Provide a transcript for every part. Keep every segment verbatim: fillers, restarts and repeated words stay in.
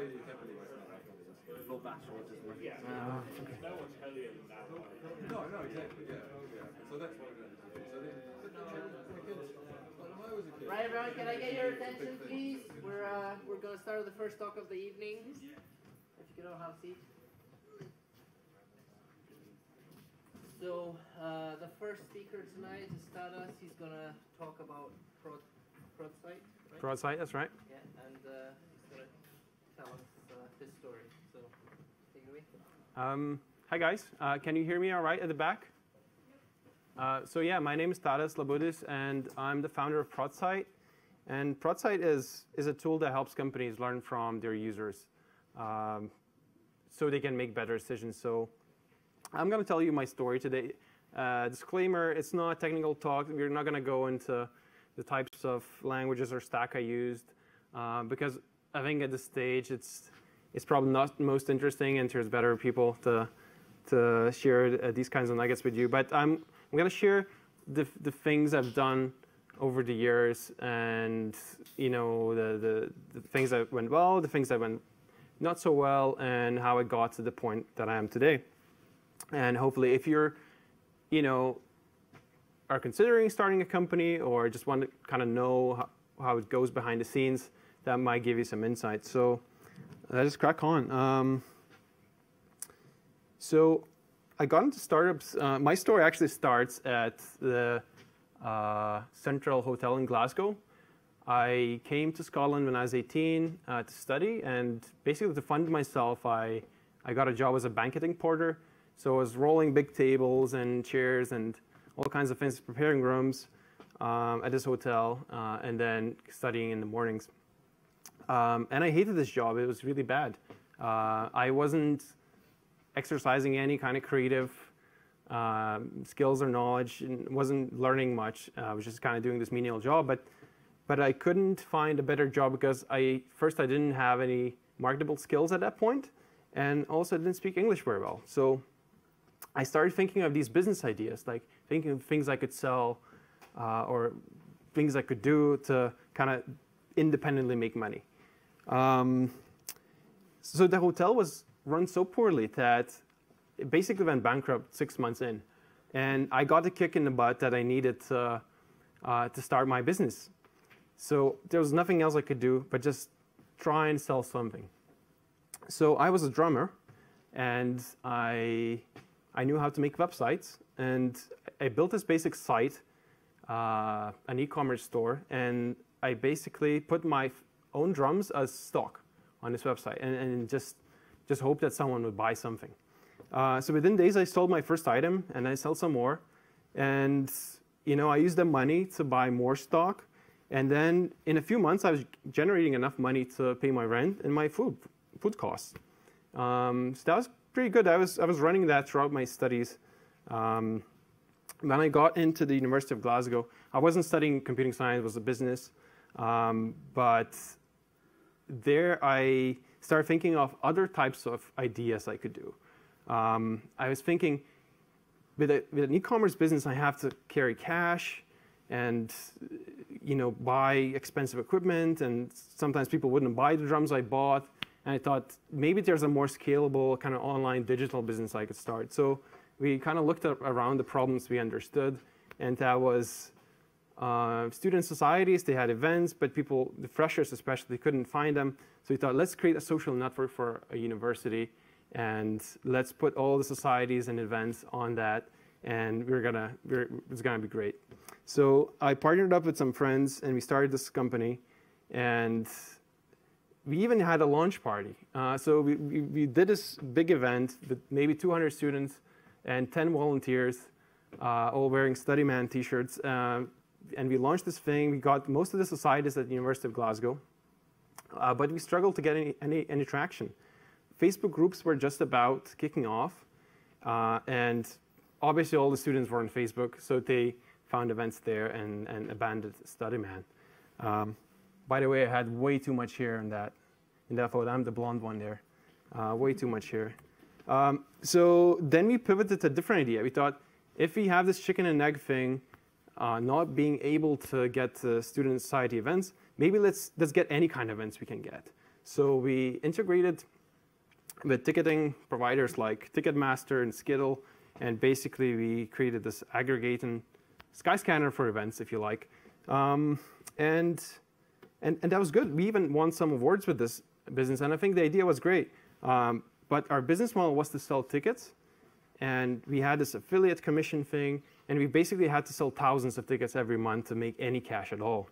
probably heavily or bash or just like yeah. Uh, okay. No one's heavier than that. No, no, exactly. Yeah, oh, yeah. So that's what we're going to do. So then, but no, kids, but when I was a kid. Right, everyone, can I get your attention, please? We're uh, we're going to start with the first talk of the evening. If you can all have a seat. So uh, the first speaker tonight is Tadas. He's going to talk about prod, ProdSight. Right? ProdSight, that's right. Yeah, and uh, he's going to tell us uh, his story. So take it away. Um, hi, guys. Uh, can you hear me all right at the back? Uh, so yeah, my name is Tadas Labudis, and I'm the founder of ProdSight. And ProdSight is, is a tool that helps companies learn from their users um, so they can make better decisions. So I'm going to tell you my story today. Uh, disclaimer, it's not a technical talk. We're not going to go into the types of languages or stack I used, uh, because I think at this stage it's it's probably not most interesting, and there's better people to, to share uh, these kinds of nuggets with you. But I'm, I'm going to share the, the things I've done over the years, and you know the, the, the things that went well, the things that went not so well, and how I got to the point that I am today. And hopefully, if you're, you know, are considering starting a company or just want to kind of know how, how it goes behind the scenes, that might give you some insight. So let's just crack on. Um, so I got into startups. Uh, my story actually starts at the uh, Central Hotel in Glasgow. I came to Scotland when I was eighteen uh, to study. And basically, to fund myself, I, I got a job as a banqueting porter. So I was rolling big tables and chairs and all kinds of things, preparing rooms um, at this hotel, uh, and then studying in the mornings. Um, and I hated this job. It was really bad. Uh, I wasn't exercising any kind of creative um, skills or knowledge, and wasn't learning much. Uh, I was just kind of doing this menial job. But, but I couldn't find a better job because I first, I didn't have any marketable skills at that point, and also I didn't speak English very well. So I started thinking of these business ideas, like thinking of things I could sell uh, or things I could do to kind of independently make money. Um, so the hotel was run so poorly that it basically went bankrupt six months in. And I got the kick in the butt that I needed to, uh, to start my business. So there was nothing else I could do but just try and sell something. So I was a drummer, and I... I knew how to make websites, and I built this basic site, uh, an e-commerce store, and I basically put my own drums as stock on this website, and, and just just hoped that someone would buy something. Uh, so within days, I sold my first item, and I sold some more, and you know I used the money to buy more stock, and then in a few months, I was generating enough money to pay my rent and my food food costs. Um, so that was pretty good. I was I was running that throughout my studies. Um, when I got into the University of Glasgow, I wasn't studying computing science; it was a business. Um, but there, I started thinking of other types of ideas I could do. Um, I was thinking, with, a, with an e-commerce business, I have to carry cash, and you know, buy expensive equipment, and sometimes people wouldn't buy the drums I bought. And I thought, maybe there's a more scalable kind of online digital business I could start. So we kind of looked around the problems we understood. And that was uh, student societies. They had events, but people, the freshers especially, couldn't find them. So we thought, let's create a social network for a university. And let's put all the societies and events on that. And we're gonna, we're, it's going to be great. So I partnered up with some friends, and we started this company. And we even had a launch party. Uh, so we, we, we did this big event with maybe two hundred students and ten volunteers, uh, all wearing Study Man t-shirts. Uh, and we launched this thing. We got most of the societies at the University of Glasgow. Uh, but we struggled to get any, any, any traction. Facebook groups were just about kicking off. Uh, and obviously, all the students were on Facebook. So they found events there and, and abandoned Study Man. Um, By the way, I had way too much hair in that, in that photo. I'm the blonde one there. Uh, way too much hair. Um, so then we pivoted to a different idea. We thought, if we have this chicken and egg thing, uh, not being able to get to student society events, maybe let's, let's get any kind of events we can get. So we integrated with ticketing providers like Ticketmaster and Skiddle, and basically we created this aggregating Skyscanner for events, if you like. Um, and, and, and that was good. We even won some awards with this business, and I think the idea was great. Um, but our business model was to sell tickets, and we had this affiliate commission thing, and we basically had to sell thousands of tickets every month to make any cash at all.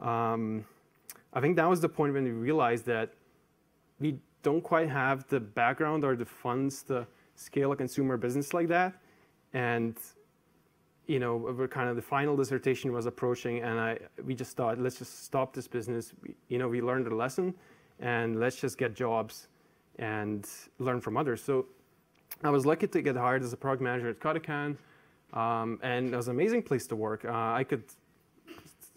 Um, I think that was the point when we realized that we don't quite have the background or the funds to scale a consumer business like that. And you know, we're kind of the final dissertation was approaching, and I we just thought, let's just stop this business. We, you know, we learned a lesson, and let's just get jobs and learn from others. So I was lucky to get hired as a product manager at Katakan, um, and it was an amazing place to work. Uh, I could,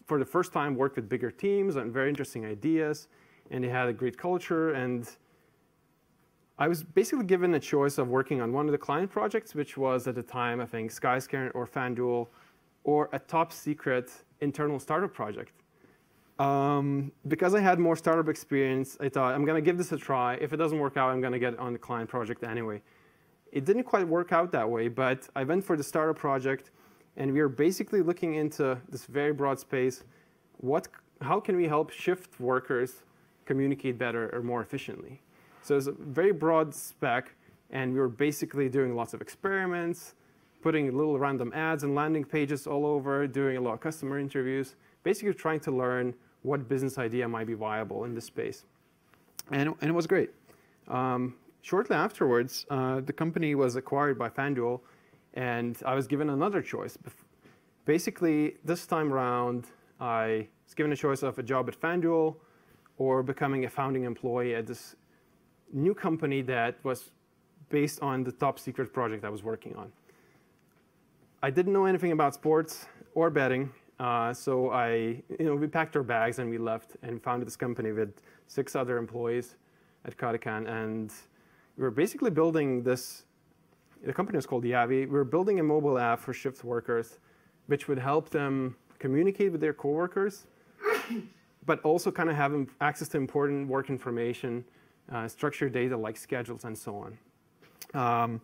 for the first time, work with bigger teams and very interesting ideas, and they had a great culture. And I was basically given a choice of working on one of the client projects, which was at the time, I think, Skyscanner or FanDuel, or a top secret internal startup project. Um, because I had more startup experience, I thought, I'm going to give this a try. If it doesn't work out, I'm going to get on the client project anyway. It didn't quite work out that way, but I went for the startup project, and we were basically looking into this very broad space. What, how can we help shift workers communicate better or more efficiently? So it was a very broad spec, and we were basically doing lots of experiments, putting little random ads and landing pages all over, doing a lot of customer interviews, basically trying to learn what business idea might be viable in this space. And, and it was great. Um, shortly afterwards, uh, the company was acquired by FanDuel, and I was given another choice. Basically, this time around, I was given a choice of a job at FanDuel or becoming a founding employee at this new company that was based on the top secret project I was working on. I didn't know anything about sports or betting, uh, so I, you know, we packed our bags and we left and founded this company with six other employees at Katakan, and we were basically building this. The company was called Yavi. We were building a mobile app for shift workers, which would help them communicate with their coworkers, but also kind of have access to important work information. Uh, structured data like schedules and so on. Um,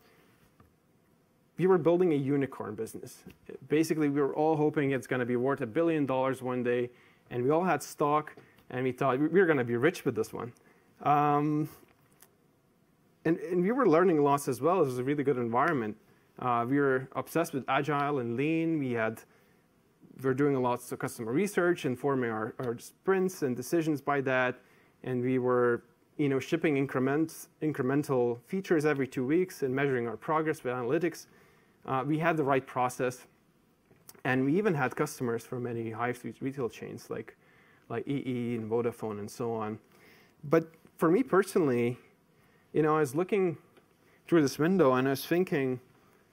we were building a unicorn business. Basically, we were all hoping it's going to be worth a billion dollars one day, and we all had stock, and we thought we were going to be rich with this one. Um, and, and we were learning lots as well. It was a really good environment. Uh, we were obsessed with agile and lean. We had, we were doing lots of customer research, informing our, our sprints and decisions by that, and we were you know, shipping increments, incremental features every two weeks and measuring our progress with analytics. Uh, we had the right process, and we even had customers from many high-street retail chains like, like E E and Vodafone and so on. But for me personally, you know, I was looking through this window and I was thinking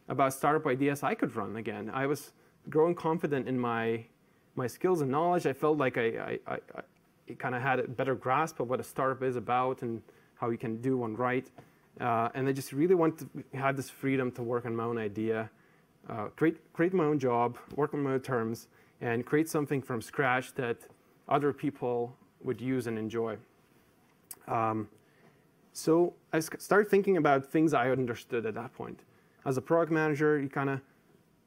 about startup ideas I could run again. I was growing confident in my, my skills and knowledge. I felt like I, I, I, I it kind of had a better grasp of what a startup is about and how you can do one right. Uh, and I just really want to have this freedom to work on my own idea, uh, create, create my own job, work on my own terms, and create something from scratch that other people would use and enjoy. Um, so I started thinking about things I understood at that point. As a product manager, you kind of,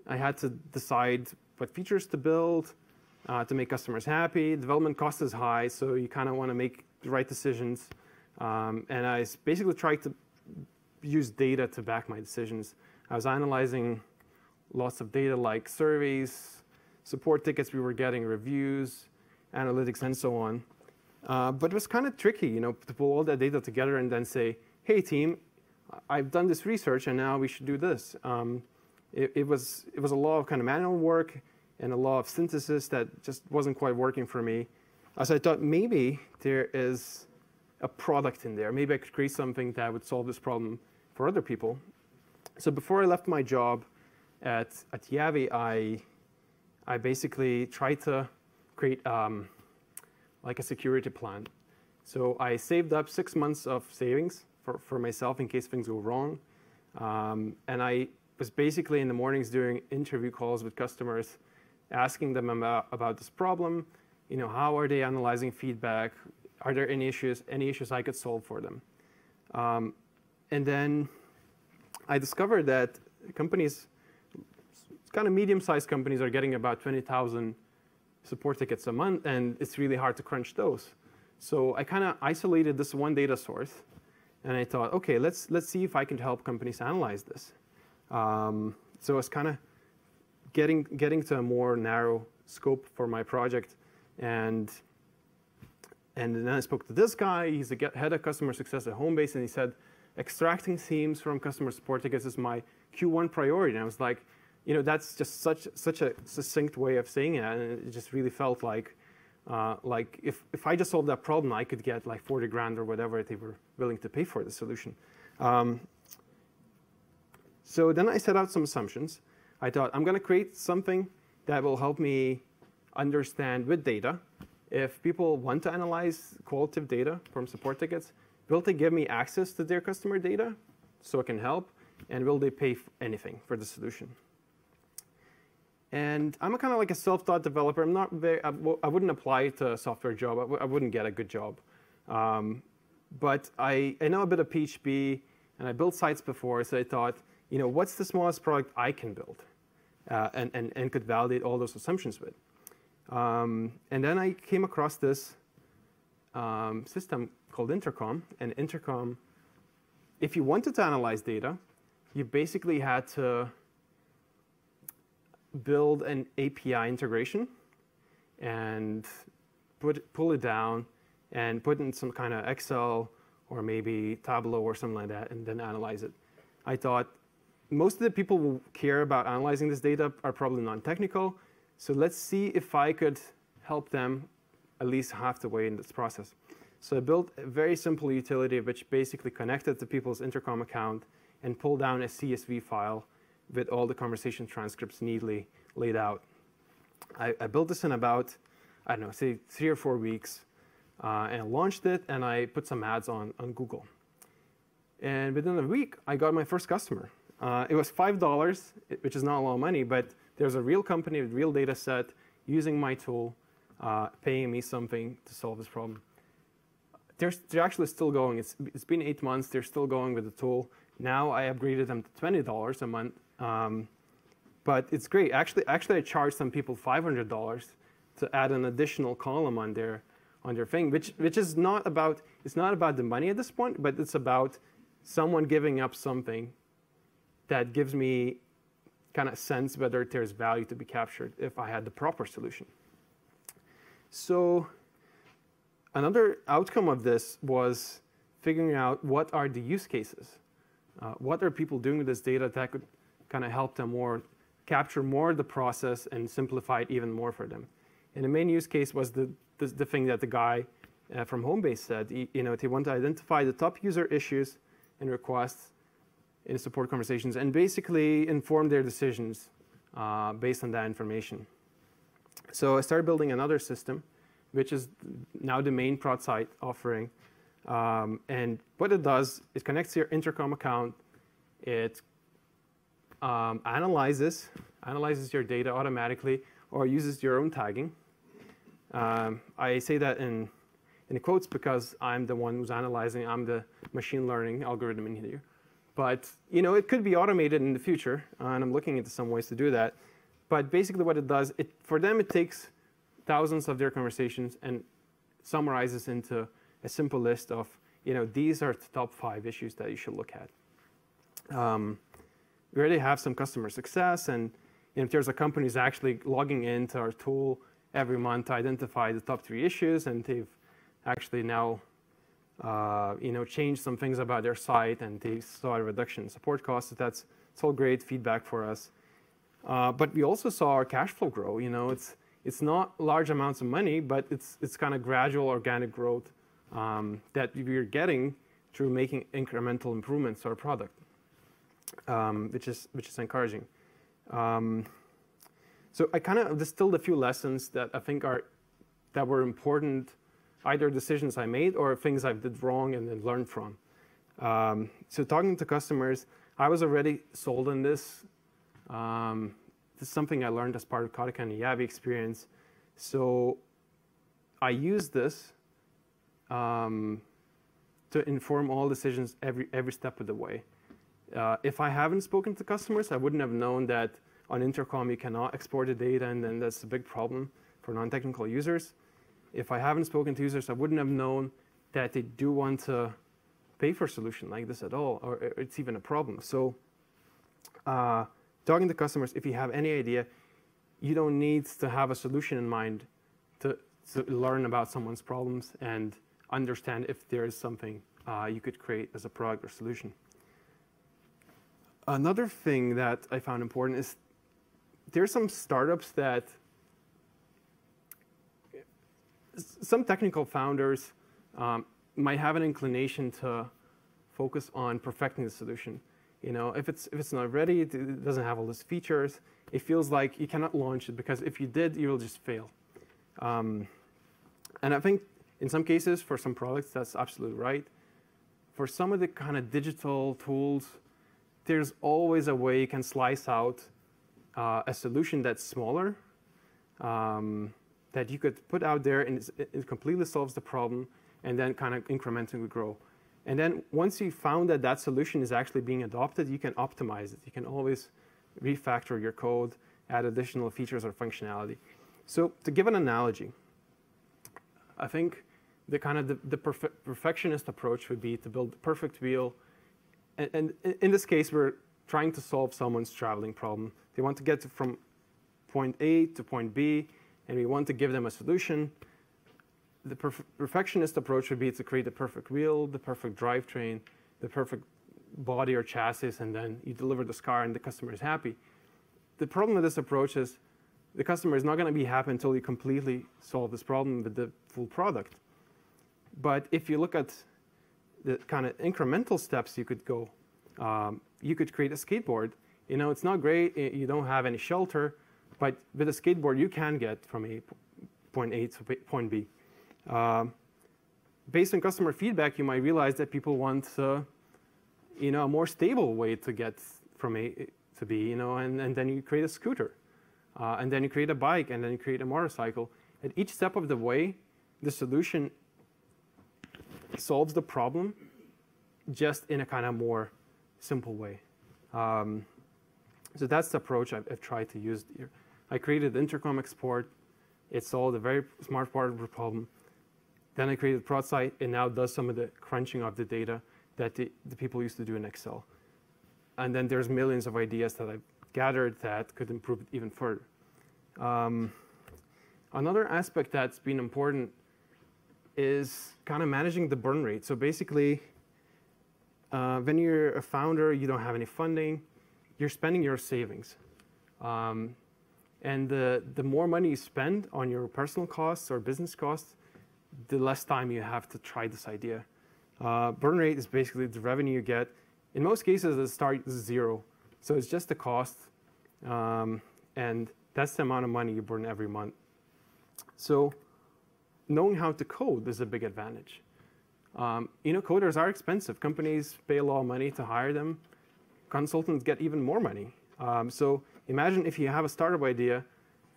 I had to decide what features to build, Uh, to make customers happy. Development cost is high, so you kind of want to make the right decisions. Um, and I basically tried to use data to back my decisions. I was analyzing lots of data like surveys, support tickets we were getting, reviews, analytics, and so on. Uh, but it was kind of tricky, you know, to pull all that data together and then say, hey, team, I've done this research, and now we should do this. Um, it, it, was, it was a lot of kind of manual work and a lot of synthesis that just wasn't quite working for me. So I thought maybe there is a product in there. Maybe I could create something that would solve this problem for other people. So before I left my job at, at Yavi, I, I basically tried to create um, like a security plan. So I saved up six months of savings for, for myself in case things go wrong. Um, and I was basically in the mornings doing interview calls with customers, asking them about, about this problem, you know, how are they analyzing feedback? are there any issues, any issues I could solve for them? Um, and then I discovered that companies, kind of medium-sized companies, are getting about twenty thousand support tickets a month, and it's really hard to crunch those. So I kind of isolated this one data source, and I thought, okay, let's let's see if I can help companies analyze this. Um, so it's kind of getting getting to a more narrow scope for my project, and and then I spoke to this guy. He's the head of customer success at Homebase, and he said, extracting themes from customer support tickets is my Q one priority. And I was like, you know, that's just such such a succinct way of saying it, and it just really felt like. Uh, like if, if I just solved that problem, I could get like forty grand or whatever they were willing to pay for the solution. Um, so then I set out some assumptions. I thought, I'm going to create something that will help me understand with data. If people want to analyze qualitative data from support tickets, will they give me access to their customer data so it can help? And will they pay anything for the solution? And I'm kind of like a self-taught developer. I'm not very, I, w I wouldn't apply to a software job. I, w I wouldn't get a good job. Um, but I, I know a bit of P H P, and I built sites before, so I thought, you know, what's the smallest product I can build uh, and, and, and could validate all those assumptions with? Um, and then I came across this um, system called Intercom. And Intercom, if you wanted to analyze data, you basically had to build an A P I integration and put, pull it down and put in some kind of Excel or maybe Tableau or something like that, and then analyze it. I thought most of the people who care about analyzing this data are probably non-technical, so let's see if I could help them at least half the way in this process. So I built a very simple utility which basically connected to people's Intercom account and pulled down a C S V file with all the conversation transcripts neatly laid out. I, I built this in about, I don't know, say three or four weeks, uh, and I launched it, and I put some ads on, on Google. And within a week, I got my first customer. Uh, it was five dollars, which is not a lot of money, but there's a real company with real data set using my tool, uh, paying me something to solve this problem. They're, they're actually still going. It's, it's been eight months. They're still going with the tool. Now I upgraded them to twenty dollars a month. Um, but it's great. Actually, actually, I charged some people five hundred dollars to add an additional column on their on their thing, which which is not about it's not about the money at this point, but it's about someone giving up something that gives me kind of sense whether there's value to be captured if I had the proper solution. So another outcome of this was figuring out what are the use cases, uh, what are people doing with this data that could kind of help them more, capture more of the process and simplify it even more for them. And the main use case was the, the, the thing that the guy uh, from Homebase said. He, you know, they want to identify the top user issues and requests in support conversations and basically inform their decisions uh, based on that information. So I started building another system, which is now the main ProdSight offering. Um, and what it does, it connects your Intercom account. It Um, analyzes, analyzes your data automatically or uses your own tagging. Um, I say that in, in quotes because I'm the one who's analyzing. I'm the machine learning algorithm in here. But you know, it could be automated in the future, uh, and I'm looking into some ways to do that. But basically what it does, it, for them it takes thousands of their conversations and summarizes into a simple list of, you know, these are the top five issues that you should look at. Um, We already have some customer success, and if there's a company who's actually logging into our tool every month to identify the top three issues, and they've actually now uh, you know, changed some things about their site, and they saw a reduction in support costs. So that's it's all great feedback for us. Uh, but we also saw our cash flow grow. You know, it's it's not large amounts of money, but it's it's kind of gradual organic growth um, that we're getting through making incremental improvements to our product. Um, which is which is encouraging. Um, so I kind of distilled a few lessons that I think are that were important, either decisions I made or things I did wrong and then learned from. Um, so talking to customers, I was already sold on this. Um, this is something I learned as part of Katakan and Yavi experience. So I used this um, to inform all decisions every, every step of the way. Uh, if I haven't spoken to customers, I wouldn't have known that on Intercom you cannot export the data, and then that's a big problem for non-technical users. If I haven't spoken to users, I wouldn't have known that they do want to pay for a solution like this at all, or it's even a problem. So uh, talking to customers, if you have any idea, you don't need to have a solution in mind to, to learn about someone's problems and understand if there is something uh, you could create as a product or solution. Another thing that I found important is there are some startups that some technical founders um, might have an inclination to focus on perfecting the solution. You know, if it's, if it's not ready, it doesn't have all these features, it feels like you cannot launch it, because if you did, you will just fail. Um, and I think in some cases, for some products, that's absolutely right. For some of the kind of digital tools, there's always a way you can slice out uh, a solution that's smaller, um, that you could put out there, and it, it completely solves the problem, and then kind of incrementally grow. And then once you found that that solution is actually being adopted, you can optimize it. You can always refactor your code, add additional features or functionality. So to give an analogy, I think the kind of the, the perfe perfectionist approach would be to build the perfect wheel. And, and in this case, we're trying to solve someone's traveling problem. They want to get to, from point A to point B, and we want to give them a solution. The perf perfectionist approach would be to create the perfect wheel, the perfect drivetrain, the perfect body or chassis, and then you deliver this car and the customer is happy. The problem with this approach is the customer is not going to be happy until you completely solve this problem with the full product. But if you look at the kind of incremental steps you could go, um, you could create a skateboard. You know, it's not great, you don't have any shelter, but with a skateboard you can get from a point A to point B. Um, based on customer feedback, you might realize that people want, uh, you know, a more stable way to get from A to B, you know, and, and then you create a scooter, uh, and then you create a bike, and then you create a motorcycle. At each step of the way, the solution solves the problem, just in a kind of more simple way. Um, so that's the approach I've, I've tried to use here. I created the Intercom export. It solved a very smart part of the problem. Then I created ProdSight. It now does some of the crunching of the data that the, the people used to do in Excel. And then there's millions of ideas that I've gathered that could improve it even further. Um, another aspect that's been important is kind of managing the burn rate. So basically, uh, when you're a founder, you don't have any funding, you're spending your savings. Um, and the, the more money you spend on your personal costs or business costs, the less time you have to try this idea. Uh, burn rate is basically the revenue you get. In most cases, it starts zero. So it's just the cost. Um, and that's the amount of money you burn every month. So knowing how to code is a big advantage. Um, you know, coders are expensive. Companies pay a lot of money to hire them. Consultants get even more money. Um, so imagine if you have a startup idea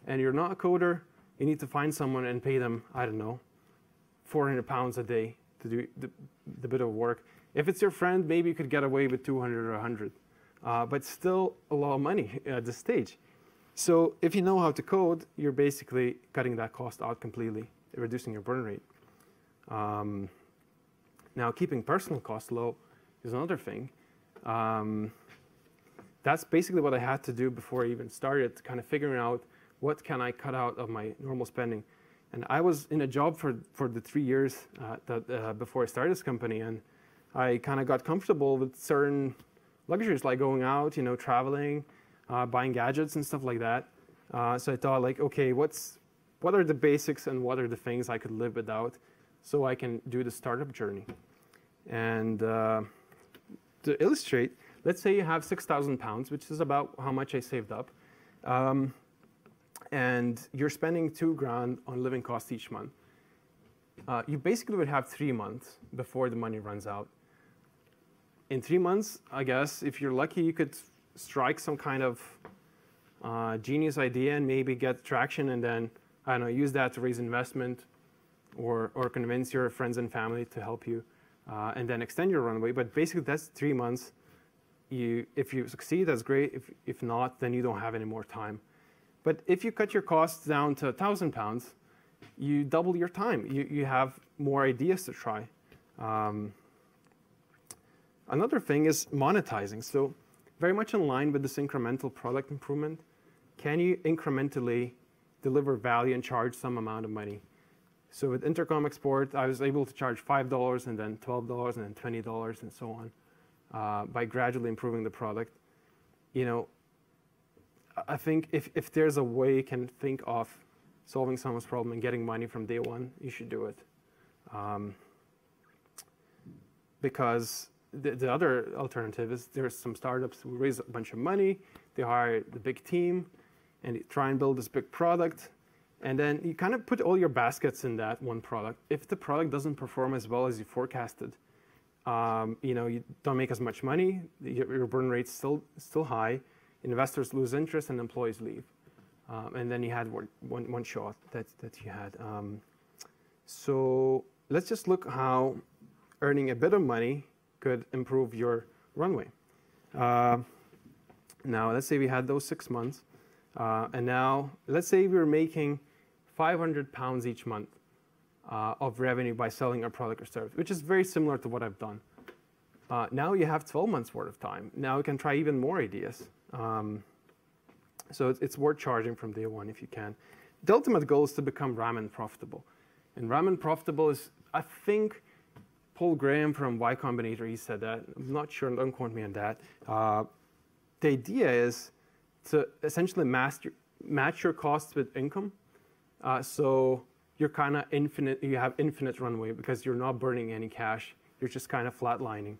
and you're not a coder, you need to find someone and pay them, I don't know, four hundred pounds a day to do the, the bit of work. If it's your friend, maybe you could get away with two hundred or a hundred, uh, but still a lot of money at this stage. So if you know how to code, you're basically cutting that cost out completely, reducing your burn rate. Um, now, keeping personal costs low is another thing. Um, that's basically what I had to do before I even started, kind of figuring out what can I cut out of my normal spending. And I was in a job for, for the three years uh, that, uh, before I started this company, and I kind of got comfortable with certain luxuries, like going out, you know, traveling, uh, buying gadgets and stuff like that. Uh, so I thought, like, okay, what's What are the basics and what are the things I could live without so I can do the startup journey? And uh, to illustrate, let's say you have six thousand pounds, which is about how much I saved up. Um, and you're spending two grand on living costs each month. Uh, you basically would have three months before the money runs out. In three months, I guess, if you're lucky, you could strike some kind of uh, genius idea and maybe get traction, and then I don't know, use that to raise investment, or, or convince your friends and family to help you, uh, and then extend your runway. But basically, that's three months. You, if you succeed, that's great. If, if not, then you don't have any more time. But if you cut your costs down to one thousand pounds, you double your time. You, you have more ideas to try. Um, another thing is monetizing. So very much in line with this incremental product improvement, can you incrementally deliver value and charge some amount of money? So with Intercom Export, I was able to charge five dollars and then twelve dollars and then twenty dollars and so on uh, by gradually improving the product. You know, I think if, if there's a way you can think of solving someone's problem and getting money from day one, you should do it. Um, because the, the other alternative is there's some startups who raise a bunch of money, they hire the big team, and you try and build this big product. And then you kind of put all your baskets in that one product. If the product doesn't perform as well as you forecasted, um, you know, you don't make as much money, your, your burn rate's still, still high, investors lose interest, and employees leave. Um, and then you had one, one, one shot that, that you had. Um, so let's just look how earning a bit of money could improve your runway. Uh, now, let's say we had those six months. Uh, and now, let's say we're making five hundred pounds each month uh, of revenue by selling our product or service, which is very similar to what I've done. Uh, now you have twelve months worth of time. Now you can try even more ideas. Um, so it's, it's worth charging from day one if you can. The ultimate goal is to become ramen profitable. And ramen profitable is, I think, Paul Graham from Y Combinator, he said that. I'm not sure, don't quote me on that. Uh, the idea is to essentially master, match your costs with income, uh, so you're kind of infinite. You have infinite runway because you're not burning any cash. You're just kind of flatlining,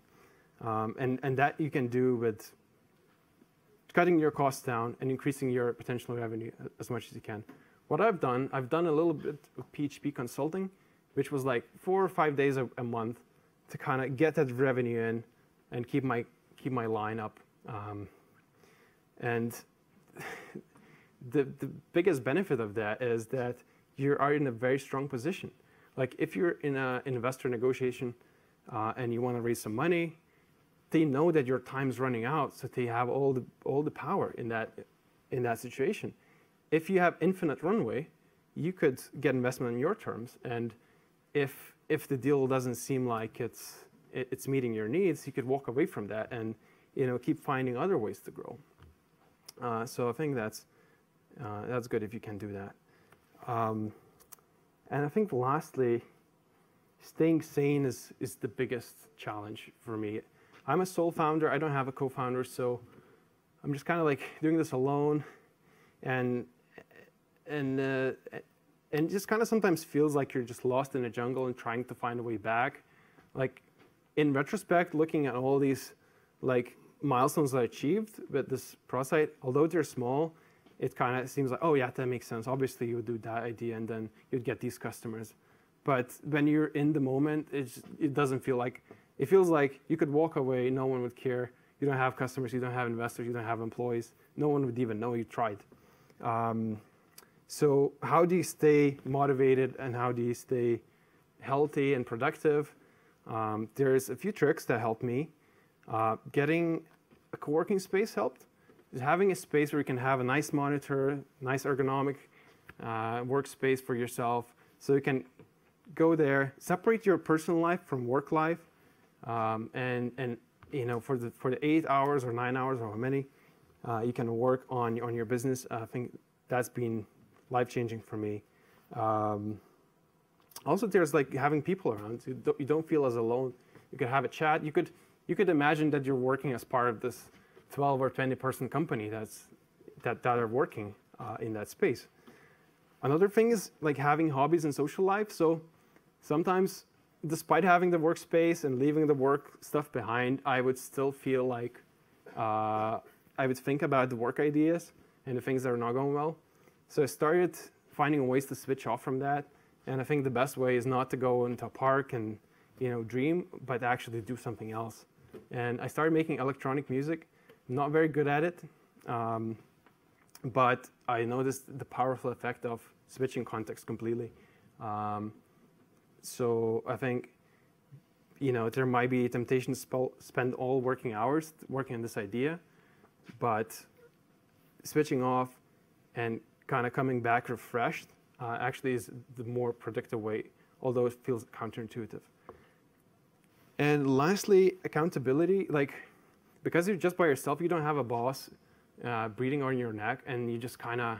um, and and that you can do with cutting your costs down and increasing your potential revenue as much as you can. What I've done, I've done a little bit of P H P consulting, which was like four or five days a, a month to kind of get that revenue in and keep my keep my line up, um, and. The, the biggest benefit of that is that you are in a very strong position. Like if you're in an investor negotiation uh, and you want to raise some money, they know that your time's running out, so they have all the all the power in that in that situation. If you have infinite runway, you could get investment on your terms, and if if the deal doesn't seem like it's it's meeting your needs, you could walk away from that and you know keep finding other ways to grow. Uh, so I think that's uh, that's good if you can do that. Um, and I think lastly, staying sane is is the biggest challenge for me. I'm a sole founder. I don't have a co-founder, so I'm just kind of like doing this alone, and and uh, and just kind of sometimes feels like you're just lost in a jungle and trying to find a way back. Like in retrospect, looking at all these like. milestones that I achieved with this ProdSight, although they're small, it kind of seems like, oh yeah, that makes sense. Obviously, you would do that idea, and then you'd get these customers. But when you're in the moment, it's, it doesn't feel like, it feels like you could walk away, no one would care. You don't have customers, you don't have investors, you don't have employees. No one would even know you tried. Um, so how do you stay motivated, and how do you stay healthy and productive? Um, there's a few tricks that helped me. Uh, getting a co-working space helped. Just having a space where you can have a nice monitor, nice ergonomic uh, workspace for yourself, so you can go there, separate your personal life from work life, um, and and you know for the for the eight hours or nine hours or how many uh, you can work on on your business. I think that's been life-changing for me. Um, also, there's like having people around. You don't, you don't feel as alone. You could have a chat. You could. You could imagine that you're working as part of this twelve or twenty person company that's, that, that are working uh, in that space. Another thing is like having hobbies and social life. So sometimes, despite having the workspace and leaving the work stuff behind, I would still feel like uh, I would think about the work ideas and the things that are not going well. So I started finding ways to switch off from that. And I think the best way is not to go into a park and you know, dream, but actually do something else. And I started making electronic music. Not very good at it, um, but I noticed the powerful effect of switching context completely. Um, So I think, you know, there might be a temptation to spend all working hours working on this idea, but switching off and kind of coming back refreshed uh, actually is the more productive way, although it feels counterintuitive. And lastly, accountability. Like, because you're just by yourself, you don't have a boss uh, breathing on your neck, and you just kind of,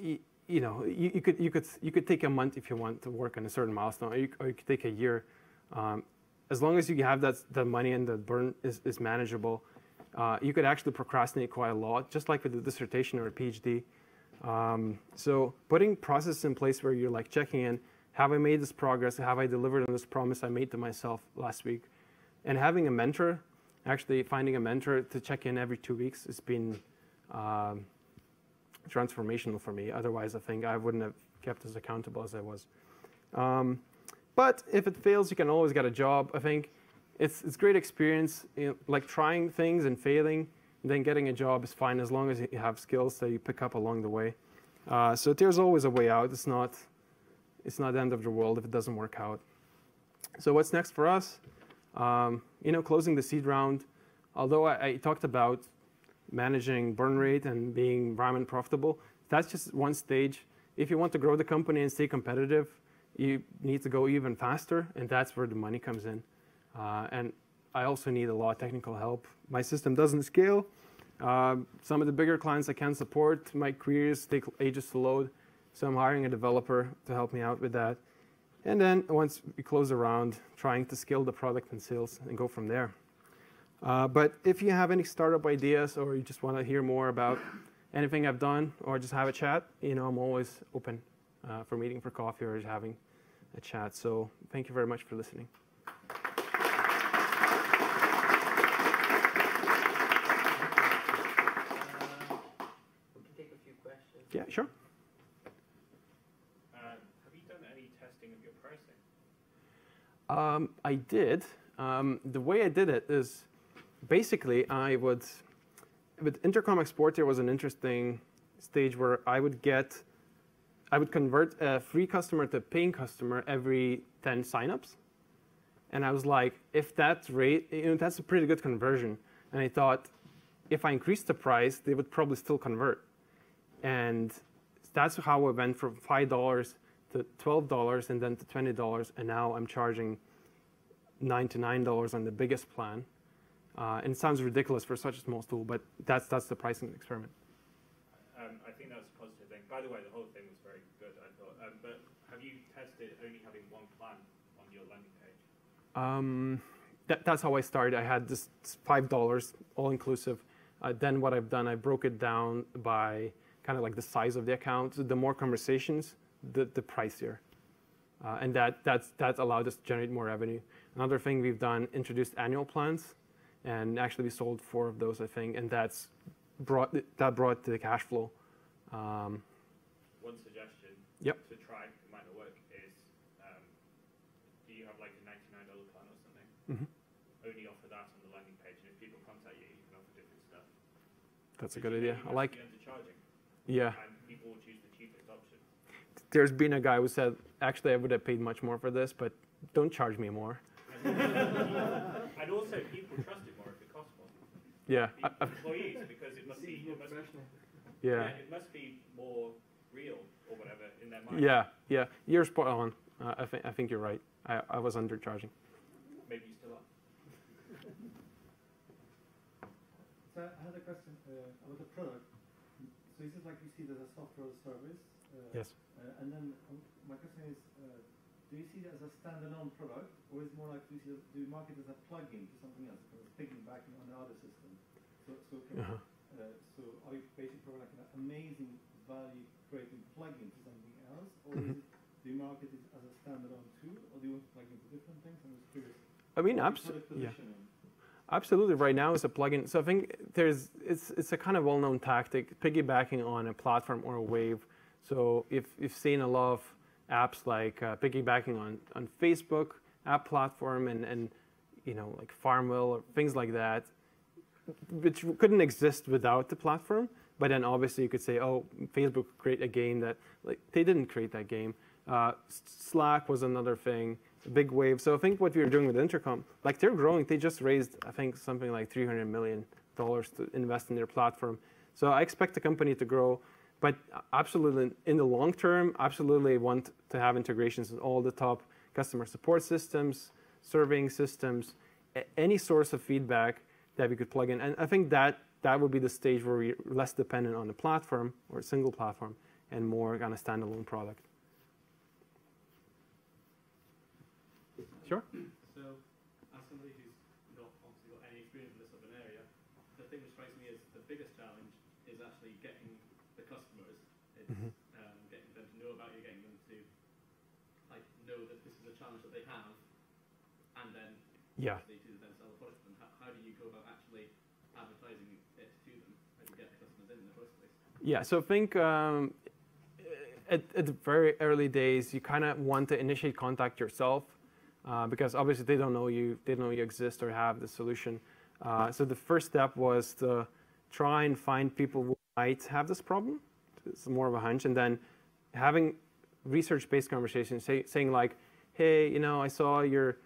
you, you know, you, you could you could you could take a month if you want to work on a certain milestone, or you, or you could take a year, um, as long as you have that the money and the burn is is manageable. Uh, you could actually procrastinate quite a lot, just like with a dissertation or a PhD. Um, so putting processes in place where you're like checking in, have I made this progress? Have I delivered on this promise I made to myself last week? And having a mentor, actually finding a mentor to check in every two weeks has been um, transformational for me. Otherwise, I think I wouldn't have kept as accountable as I was. Um, but if it fails, you can always get a job. I think it's it's great experience, you know, like trying things and failing, and then getting a job is fine as long as you have skills that you pick up along the way. Uh, so there's always a way out. It's not it's not the end of the world if it doesn't work out. So what's next for us? Um, you know, closing the seed round. Although I, I talked about managing burn rate and being ramen profitable, that's just one stage. If you want to grow the company and stay competitive, you need to go even faster, and that's where the money comes in. Uh, and I also need a lot of technical help. My system doesn't scale. Uh, some of the bigger clients I can't support. My queries take ages to load, so I'm hiring a developer to help me out with that. And then once we close around, trying to scale the product and sales and go from there. Uh, but if you have any startup ideas, or you just want to hear more about anything I've done, or just have a chat, you know, I'm always open uh, for meeting for coffee or just having a chat. So thank you very much for listening. We can take a few questions. Yeah, sure. Um, I did. Um, the way I did it is, basically, I would, with Intercom Export, there was an interesting stage where I would get, I would convert a free customer to a paying customer every ten signups, and I was like, if that rate, you know, that's a pretty good conversion. And I thought, if I increased the price, they would probably still convert, and that's how I went from five dollars. to twelve dollars and then to twenty dollars, and now I'm charging ninety-nine dollars on the biggest plan. Uh, and it sounds ridiculous for such a small tool, but that's that's the pricing experiment. Um, I think that was a positive thing. By the way, the whole thing was very good, I thought. Um, but have you tested only having one plan on your landing page? Um, that, that's how I started. I had this five dollars all-inclusive. Uh, then what I've done, I broke it down by kind of like the size of the account. So the more conversations, the, the price here, uh, and that that's that's allowed us to generate more revenue. Another thing we've done, introduced annual plans, and actually we sold four of those, I think, and that's brought that brought to the cash flow. Um, One suggestion, yep, to try, it might not work, is um, do you have like a ninety-nine dollar plan or something? Mm-hmm. Only offer that on the landing page, and if people contact you, you can offer different stuff. That's a good idea. I like. Yeah. And people will choose the cheapest option. There's been a guy who said, actually, I would have paid much more for this, but don't charge me more. And also, people trust it more if it costs more. Yeah. The employees, because it must be, it must, yeah. Yeah, it must be more real or whatever in their mind. Yeah, yeah. You're spot on. Uh, I, th I think you're right. I, I was undercharging. Maybe you still are. So I had a question uh, about the product. So is it like you see that a software service? Uh, yes. Uh, and then um, my question is, uh, do you see it as a standalone product, or is it more like do you, see it, do you market it as a plug-in to something else, kind of piggybacking on the other system? So, so, can, uh-huh. uh, so are you basically providing like an amazing value-creating plug-in to something else, or mm-hmm. is it, do you market it as a standalone too, or do you want to plug into different things? I'm just curious. I mean, absolutely. Yeah. Absolutely. Right now, it's a plug-in. So I think there's it's it's a kind of well-known tactic, piggybacking on a platform or a wave. So if you've seen a lot of apps like uh, piggybacking on, on Facebook app platform and, and you know like FarmWell or things like that, which couldn't exist without the platform. But then obviously you could say, oh, Facebook create a game that like they didn't create that game. Uh, Slack was another thing, a big wave. So I think what we were doing with Intercom, like they're growing. They just raised, I think, something like three hundred million dollars to invest in their platform. So I expect the company to grow. But absolutely, in the long term, absolutely want to have integrations with all the top customer support systems, surveying systems, any source of feedback that we could plug in. And I think that that would be the stage where we're less dependent on a platform or a single platform and more on a standalone product. Sure? So, as somebody who's not obviously got any experience in this sort of an area, the thing that strikes me is the biggest challenge is actually getting the customers, it's, mm-hmm. um, getting them to know about you, getting them to like know that this is a challenge that they have, and then yeah. they do then sell the product to them. How, how do you go about actually advertising it to them and get the customers in the first place? Yeah, so think um, at, at the very early days, you kind of want to initiate contact yourself. Uh, because obviously they don't know you, they don't know you exist or have the solution. Uh, so the first step was to try and find people who might have this problem. It's more of a hunch, and then having research-based conversations, say, saying like, "Hey, you know, I saw your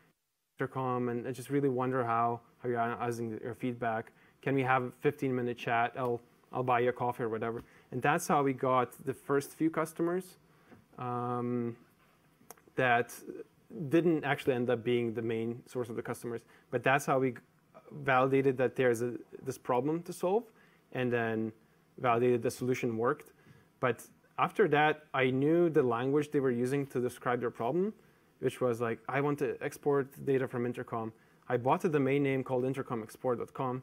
Intercom, and I just really wonder how how you're analyzing your feedback. Can we have a fifteen-minute chat? I'll I'll buy you a coffee or whatever." And that's how we got the first few customers. Um, that. Didn't actually end up being the main source of the customers, but that's how we validated that there's a, this problem to solve, and then validated the solution worked. But after that, I knew the language they were using to describe their problem, which was like, I want to export data from Intercom. I bought a domain name called intercom export dot com,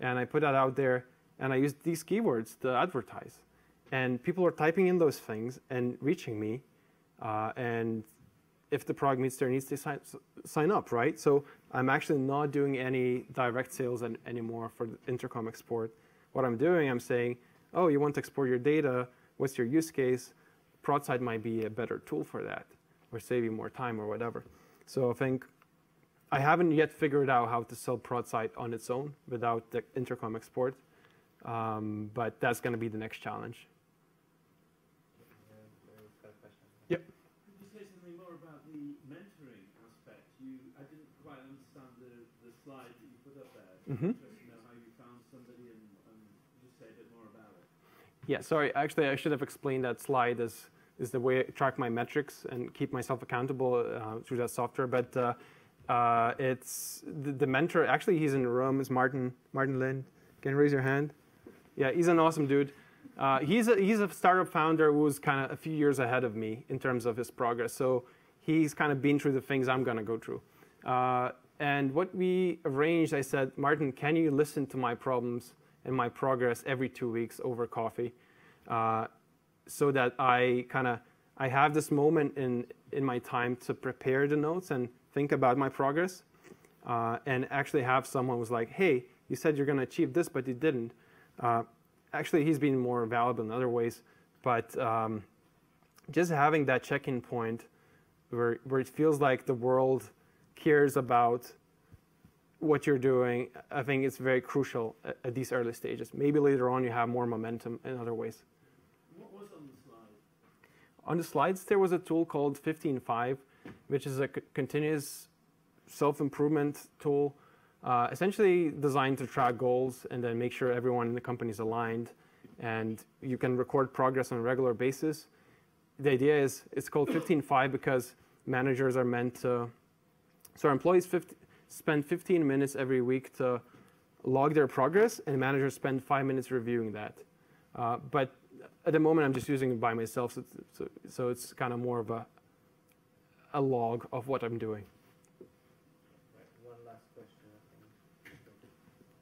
and I put that out there, and I used these keywords to advertise. And people were typing in those things and reaching me, uh, and if the product meets their needs, they sign, sign up, right? So I'm actually not doing any direct sales an, anymore for the Intercom export. What I'm doing, I'm saying, oh, you want to export your data. What's your use case? ProdSight might be a better tool for that, or save you more time or whatever. So I think I haven't yet figured out how to sell ProdSight on its own without the Intercom export, um, but that's going to be the next challenge. Yep. Mm-hmm. How you found somebody and, and just say a bit more about it. Yeah, sorry. Actually, I should have explained that slide as is the way I track my metrics and keep myself accountable uh, through that software. But uh, uh, it's the, the mentor. Actually, he's in the room. Is Martin Martin Lind? Can you raise your hand? Yeah, he's an awesome dude. Uh, he's a, he's a startup founder who's kind of a few years ahead of me in terms of his progress. So he's kind of been through the things I'm gonna go through. Uh, And what we arranged, I said, Martin, can you listen to my problems and my progress every two weeks over coffee, uh, so that I kind of I have this moment in in my time to prepare the notes and think about my progress, uh, and actually have someone who's like, hey, you said you're going to achieve this, but you didn't. Uh, actually, he's been more valuable in other ways, but um, just having that check-in point where where it feels like the world cares about what you're doing, I think it's very crucial at, at these early stages. Maybe later on you have more momentum in other ways. What was on the slide? On the slides, there was a tool called fifteen five, which is a continuous self-improvement tool, uh, essentially designed to track goals and then make sure everyone in the company is aligned. And you can record progress on a regular basis. The idea is it's called fifteen five because managers are meant to. So our employees fifty, spend fifteen minutes every week to log their progress, and managers spend five minutes reviewing that. Uh, but at the moment, I'm just using it by myself, so, so, so it's kind of more of a, a log of what I'm doing. Right, one last question, I think.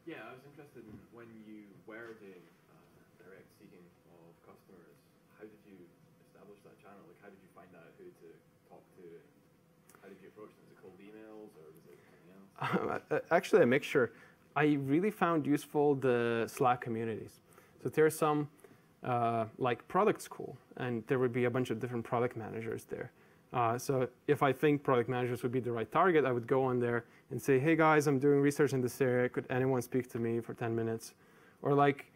Yeah, I was interested in when you were doing uh, direct seeking of customers, how did you establish that channel? Like, how did you find out who to talk to? How did you approach them? Was it cold emails or was it something else? Um, actually, a mixture. I really found useful the Slack communities. So there are some uh, like product school, and there would be a bunch of different product managers there. Uh, so if I think product managers would be the right target, I would go on there and say, hey guys, I'm doing research in this area. Could anyone speak to me for ten minutes? Or like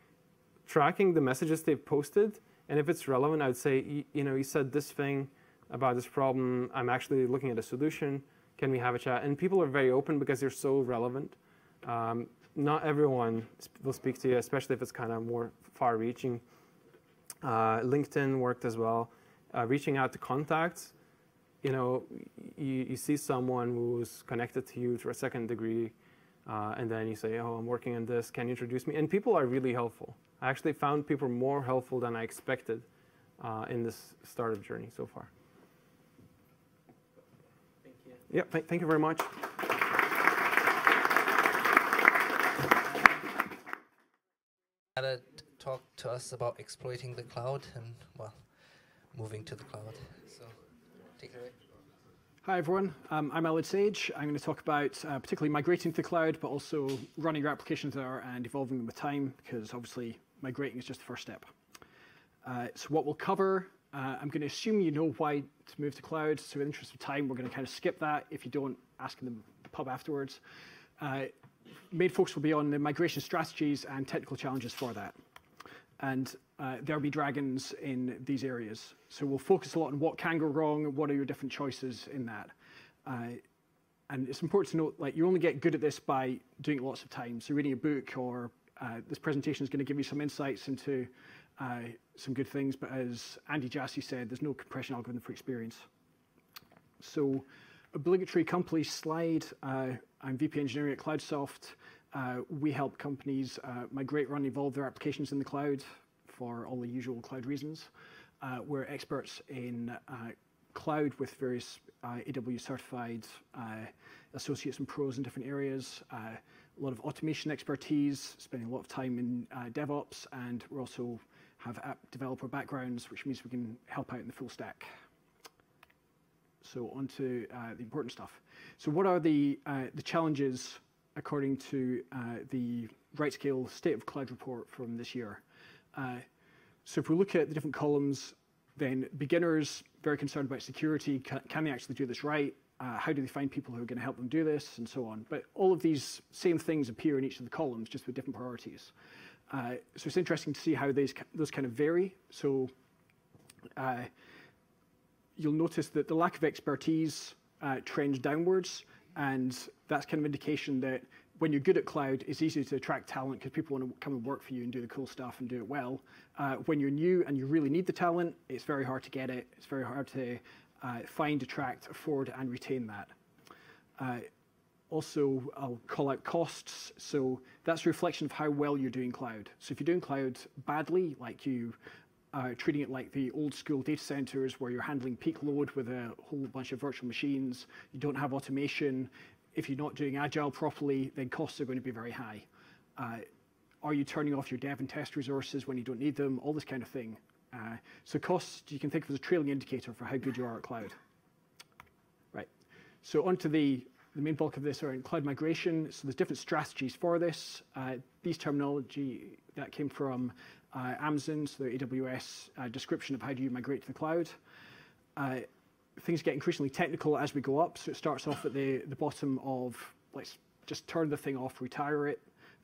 tracking the messages they've posted, and if it's relevant, I would say, you know, you said this thing. about this problem. I'm actually looking at a solution. Can we have a chat? And people are very open because they're so relevant. Um, not everyone will speak to you, especially if it's kind of more far-reaching. Uh, LinkedIn worked as well. Uh, reaching out to contacts. You know, you, you see someone who's connected to you to a second degree, uh, and then you say, oh, I'm working on this. Can you introduce me? And people are really helpful. I actually found people more helpful than I expected uh, in this startup journey so far. Thank you. Yeah, th thank you very much. Aled talked to us about exploiting the cloud and, well, moving to the cloud. So. Take it away. Hi, everyone. Um, I'm Aled Sage. I'm going to talk about uh, particularly migrating to the cloud, but also running your applications there and evolving them with time, because obviously migrating is just the first step. Uh, so what we'll cover, uh, I'm going to assume you know why to move to cloud. So in the interest of time, we're going to kind of skip that. If you don't, ask in the pub afterwards. Uh, main focus will be on the migration strategies and technical challenges for that. And uh, there'll be dragons in these areas. So we'll focus a lot on what can go wrong, what are your different choices in that. Uh, and it's important to note, like, you only get good at this by doing it lots of times. So reading a book or uh, this presentation is going to give you some insights into uh, some good things. But as Andy Jassy said, there's no compression algorithm for experience. So obligatory company slide. Uh, I'm V P Engineering at CloudSoft. Uh, we help companies uh, migrate, run, evolve their applications in the cloud for all the usual cloud reasons. Uh, we're experts in uh, cloud with various uh, A W S certified uh, associates and pros in different areas. Uh, a lot of automation expertise, spending a lot of time in uh, DevOps, and we also have app developer backgrounds, which means we can help out in the full stack. So on to uh, the important stuff. So what are the, uh, the challenges according to uh, the RightScale State of Cloud report from this year? Uh, so if we look at the different columns, then beginners, very concerned about security. Can, can they actually do this right? Uh, how do they find people who are going to help them do this, and so on? But all of these same things appear in each of the columns, just with different priorities. Uh, so it's interesting to see how these, those kind of vary. So uh, you'll notice that the lack of expertise uh, trends downwards. And that's kind of indication that when you're good at cloud, it's easy to attract talent because people want to come and work for you and do the cool stuff and do it well. Uh, when you're new and you really need the talent, it's very hard to get it. It's very hard to uh, find, attract, afford, and retain that. Uh, also, I'll call out costs. So that's a reflection of how well you're doing cloud. So if you're doing cloud badly, like you Uh, treating it like the old school data centers where you're handling peak load with a whole bunch of virtual machines, you don't have automation, if you're not doing agile properly, then costs are going to be very high. Uh, are you turning off your dev and test resources when you don't need them? All this kind of thing. Uh, so costs, you can think of as a trailing indicator for how good you are at cloud. Right. So onto the, the main bulk of this around cloud migration. So there's different strategies for this. Uh, these terminology that came from Uh, Amazon, so the A W S uh, description of how do you migrate to the cloud. Uh, things get increasingly technical as we go up, so it starts off at the, the bottom of, let's just turn the thing off, retire it.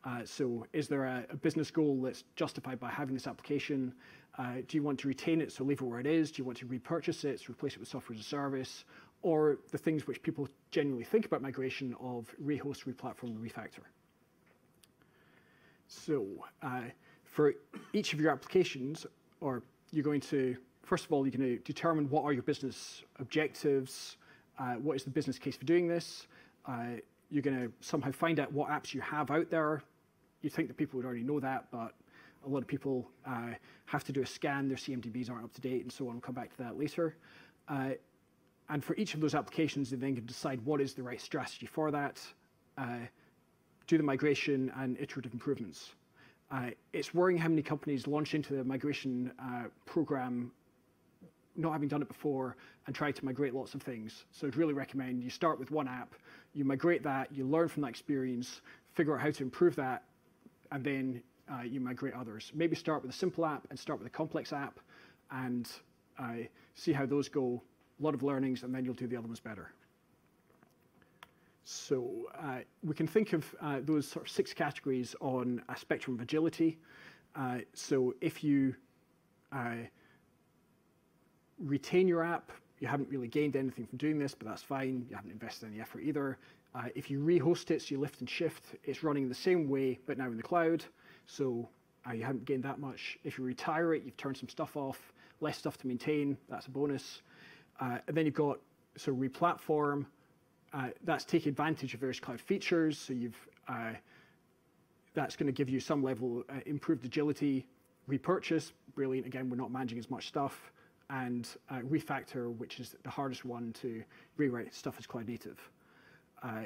Uh, so is there a, a business goal that's justified by having this application? Uh, do you want to retain it, so leave it where it is? Do you want to repurchase it, so replace it with software as a service? Or the things which people generally think about migration of rehost, replatform, and refactor. So, uh, for each of your applications, or you're going to, first of all, you're going to determine what are your business objectives, uh, what is the business case for doing this. Uh, you're going to somehow find out what apps you have out there. You think that people would already know that, but a lot of people uh, have to do a scan. Their C M D Bs aren't up to date, and so on. We'll come back to that later. Uh, and for each of those applications, you then can decide what is the right strategy for that, uh, do the migration and iterative improvements. Uh, it's worrying how many companies launch into the migration uh, program not having done it before and try to migrate lots of things. So I'd really recommend you start with one app, you migrate that, you learn from that experience, figure out how to improve that, and then uh, you migrate others. Maybe start with a simple app and start with a complex app and uh, see how those go. A lot of learnings, and then you'll do the other ones better. So uh, we can think of uh, those sort of six categories on a spectrum of agility. Uh, so if you uh, retain your app, you haven't really gained anything from doing this, but that's fine. You haven't invested any effort either. Uh, if you rehost it, so you lift and shift, it's running the same way, but now in the cloud. So uh, you haven't gained that much. If you retire it, you've turned some stuff off, less stuff to maintain. That's a bonus. Uh, and then you've got, so replatform, uh, that's taking advantage of various cloud features. So you've, uh, that's going to give you some level of uh, improved agility. Repurchase, brilliant. Again, we're not managing as much stuff. And uh, refactor, which is the hardest one to rewrite stuff as cloud native. Uh,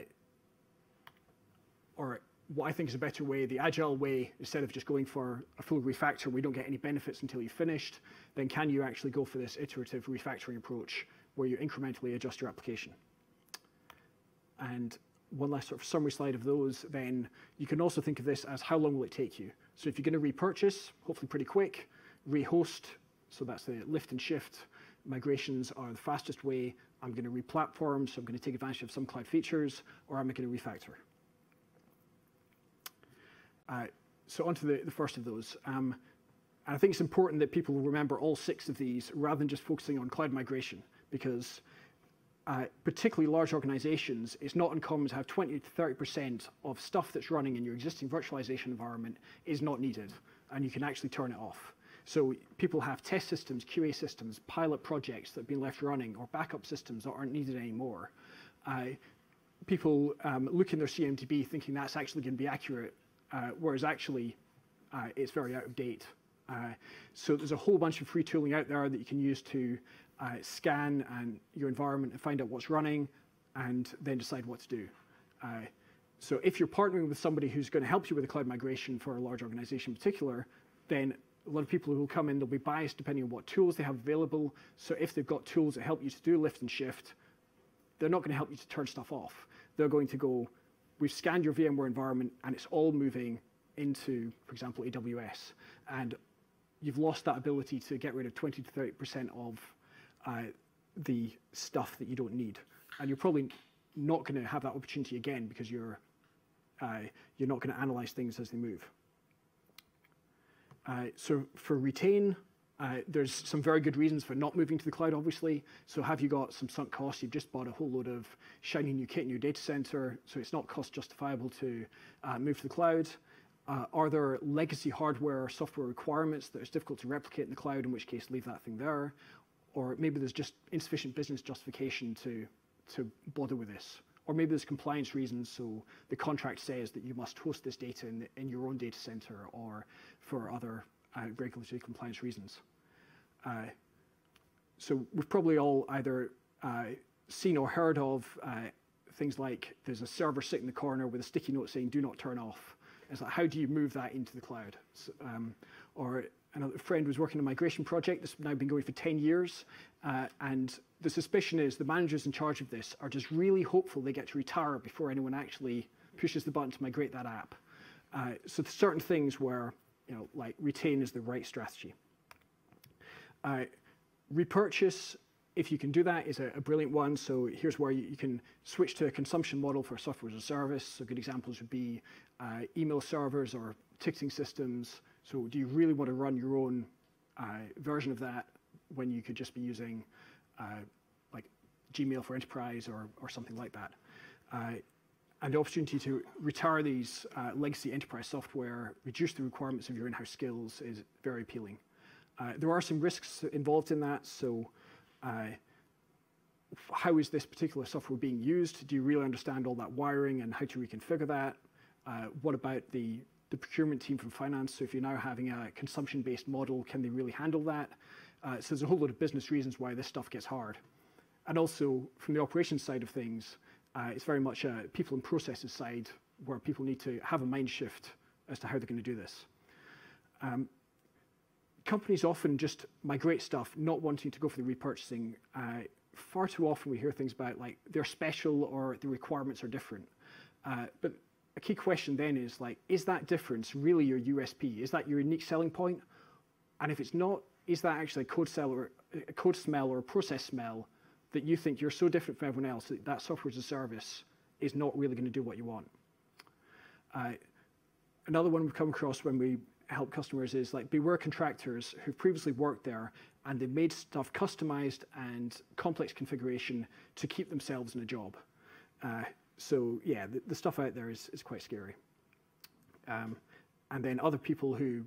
or what I think is a better way, the agile way, instead of just going for a full refactor, we don't get any benefits until you've finished, then can you actually go for this iterative refactoring approach where you incrementally adjust your application? And one last sort of summary slide of those, then you can also think of this as how long will it take you? So if you're going to repurchase, hopefully pretty quick, rehost, so that's the lift and shift. Migrations are the fastest way. I'm going to replatform, so I'm going to take advantage of some cloud features, or I'm going to refactor. Uh, so onto the, the first of those. Um, and I think it's important that people remember all six of these rather than just focusing on cloud migration, because uh, particularly large organizations, it's not uncommon to have twenty to thirty percent of stuff that's running in your existing virtualization environment is not needed, and you can actually turn it off. So people have test systems, Q A systems, pilot projects that have been left running, or backup systems that aren't needed anymore. Uh, people um, look in their C M D B thinking that's actually going to be accurate, uh, whereas actually uh, it's very out of date. Uh, so there's a whole bunch of free tooling out there that you can use to uh, scan and your environment and find out what's running, and then decide what to do. Uh, so if you're partnering with somebody who's going to help you with a cloud migration for a large organization in particular, then a lot of people who will come in, they'll be biased depending on what tools they have available. So if they've got tools that help you to do lift and shift, they're not going to help you to turn stuff off. They're going to go, we've scanned your VMware environment and it's all moving into, for example, A W S. And you've lost that ability to get rid of twenty to thirty percent of uh, the stuff that you don't need. And you're probably not going to have that opportunity again because you're, uh, you're not going to analyze things as they move. Uh, so for retain, uh, there's some very good reasons for not moving to the cloud, obviously. So have you got some sunk costs? You've just bought a whole load of shiny new kit in your data center, so it's not cost justifiable to uh, move to the cloud. Uh, are there legacy hardware or software requirements that is difficult to replicate in the cloud, in which case leave that thing there? Or maybe there's just insufficient business justification to, to bother with this. Or maybe there's compliance reasons, so the contract says that you must host this data in, the, in your own data center or for other uh, regulatory compliance reasons. Uh, so we've probably all either uh, seen or heard of uh, things like there's a server sitting in the corner with a sticky note saying, do not turn off. It's like, how do you move that into the cloud? So, um, or another friend was working on a migration project that's now been going for ten years, uh, and the suspicion is the managers in charge of this are just really hopeful they get to retire before anyone actually pushes the button to migrate that app. Uh, so there's certain things where, you know, like retain is the right strategy. Uh, repurchase, if you can do that, is a, a brilliant one. So here's where you, you can switch to a consumption model for software as a service. So good examples would be uh, email servers or ticketing systems. So do you really want to run your own uh, version of that when you could just be using Uh, like Gmail for Enterprise or, or something like that. Uh, and the opportunity to retire these uh, legacy enterprise software, reduce the requirements of your in-house skills is very appealing. Uh, there are some risks involved in that, so uh, how is this particular software being used? Do you really understand all that wiring and how to reconfigure that? Uh, what about the, the procurement team from finance? So if you're now having a consumption-based model, can they really handle that? Uh, so there's a whole lot of business reasons why this stuff gets hard. And also, from the operations side of things, uh, it's very much a people and processes side where people need to have a mind shift as to how they're going to do this. Um, companies often just migrate stuff, not wanting to go for the repurchasing. Uh, far too often we hear things about, like, they're special or the requirements are different. Uh, but a key question then is, like, is that difference really your U S P? Is that your unique selling point? And if it's not, is that actually a code, cell or a code smell or a process smell that you think you're so different from everyone else that that software as a service is not really going to do what you want? Uh, another one we've come across when we help customers is, like, beware contractors who've previously worked there and they've made stuff customized and complex configuration to keep themselves in a job. Uh, so yeah, the, the stuff out there is, is quite scary. Um, and then other people who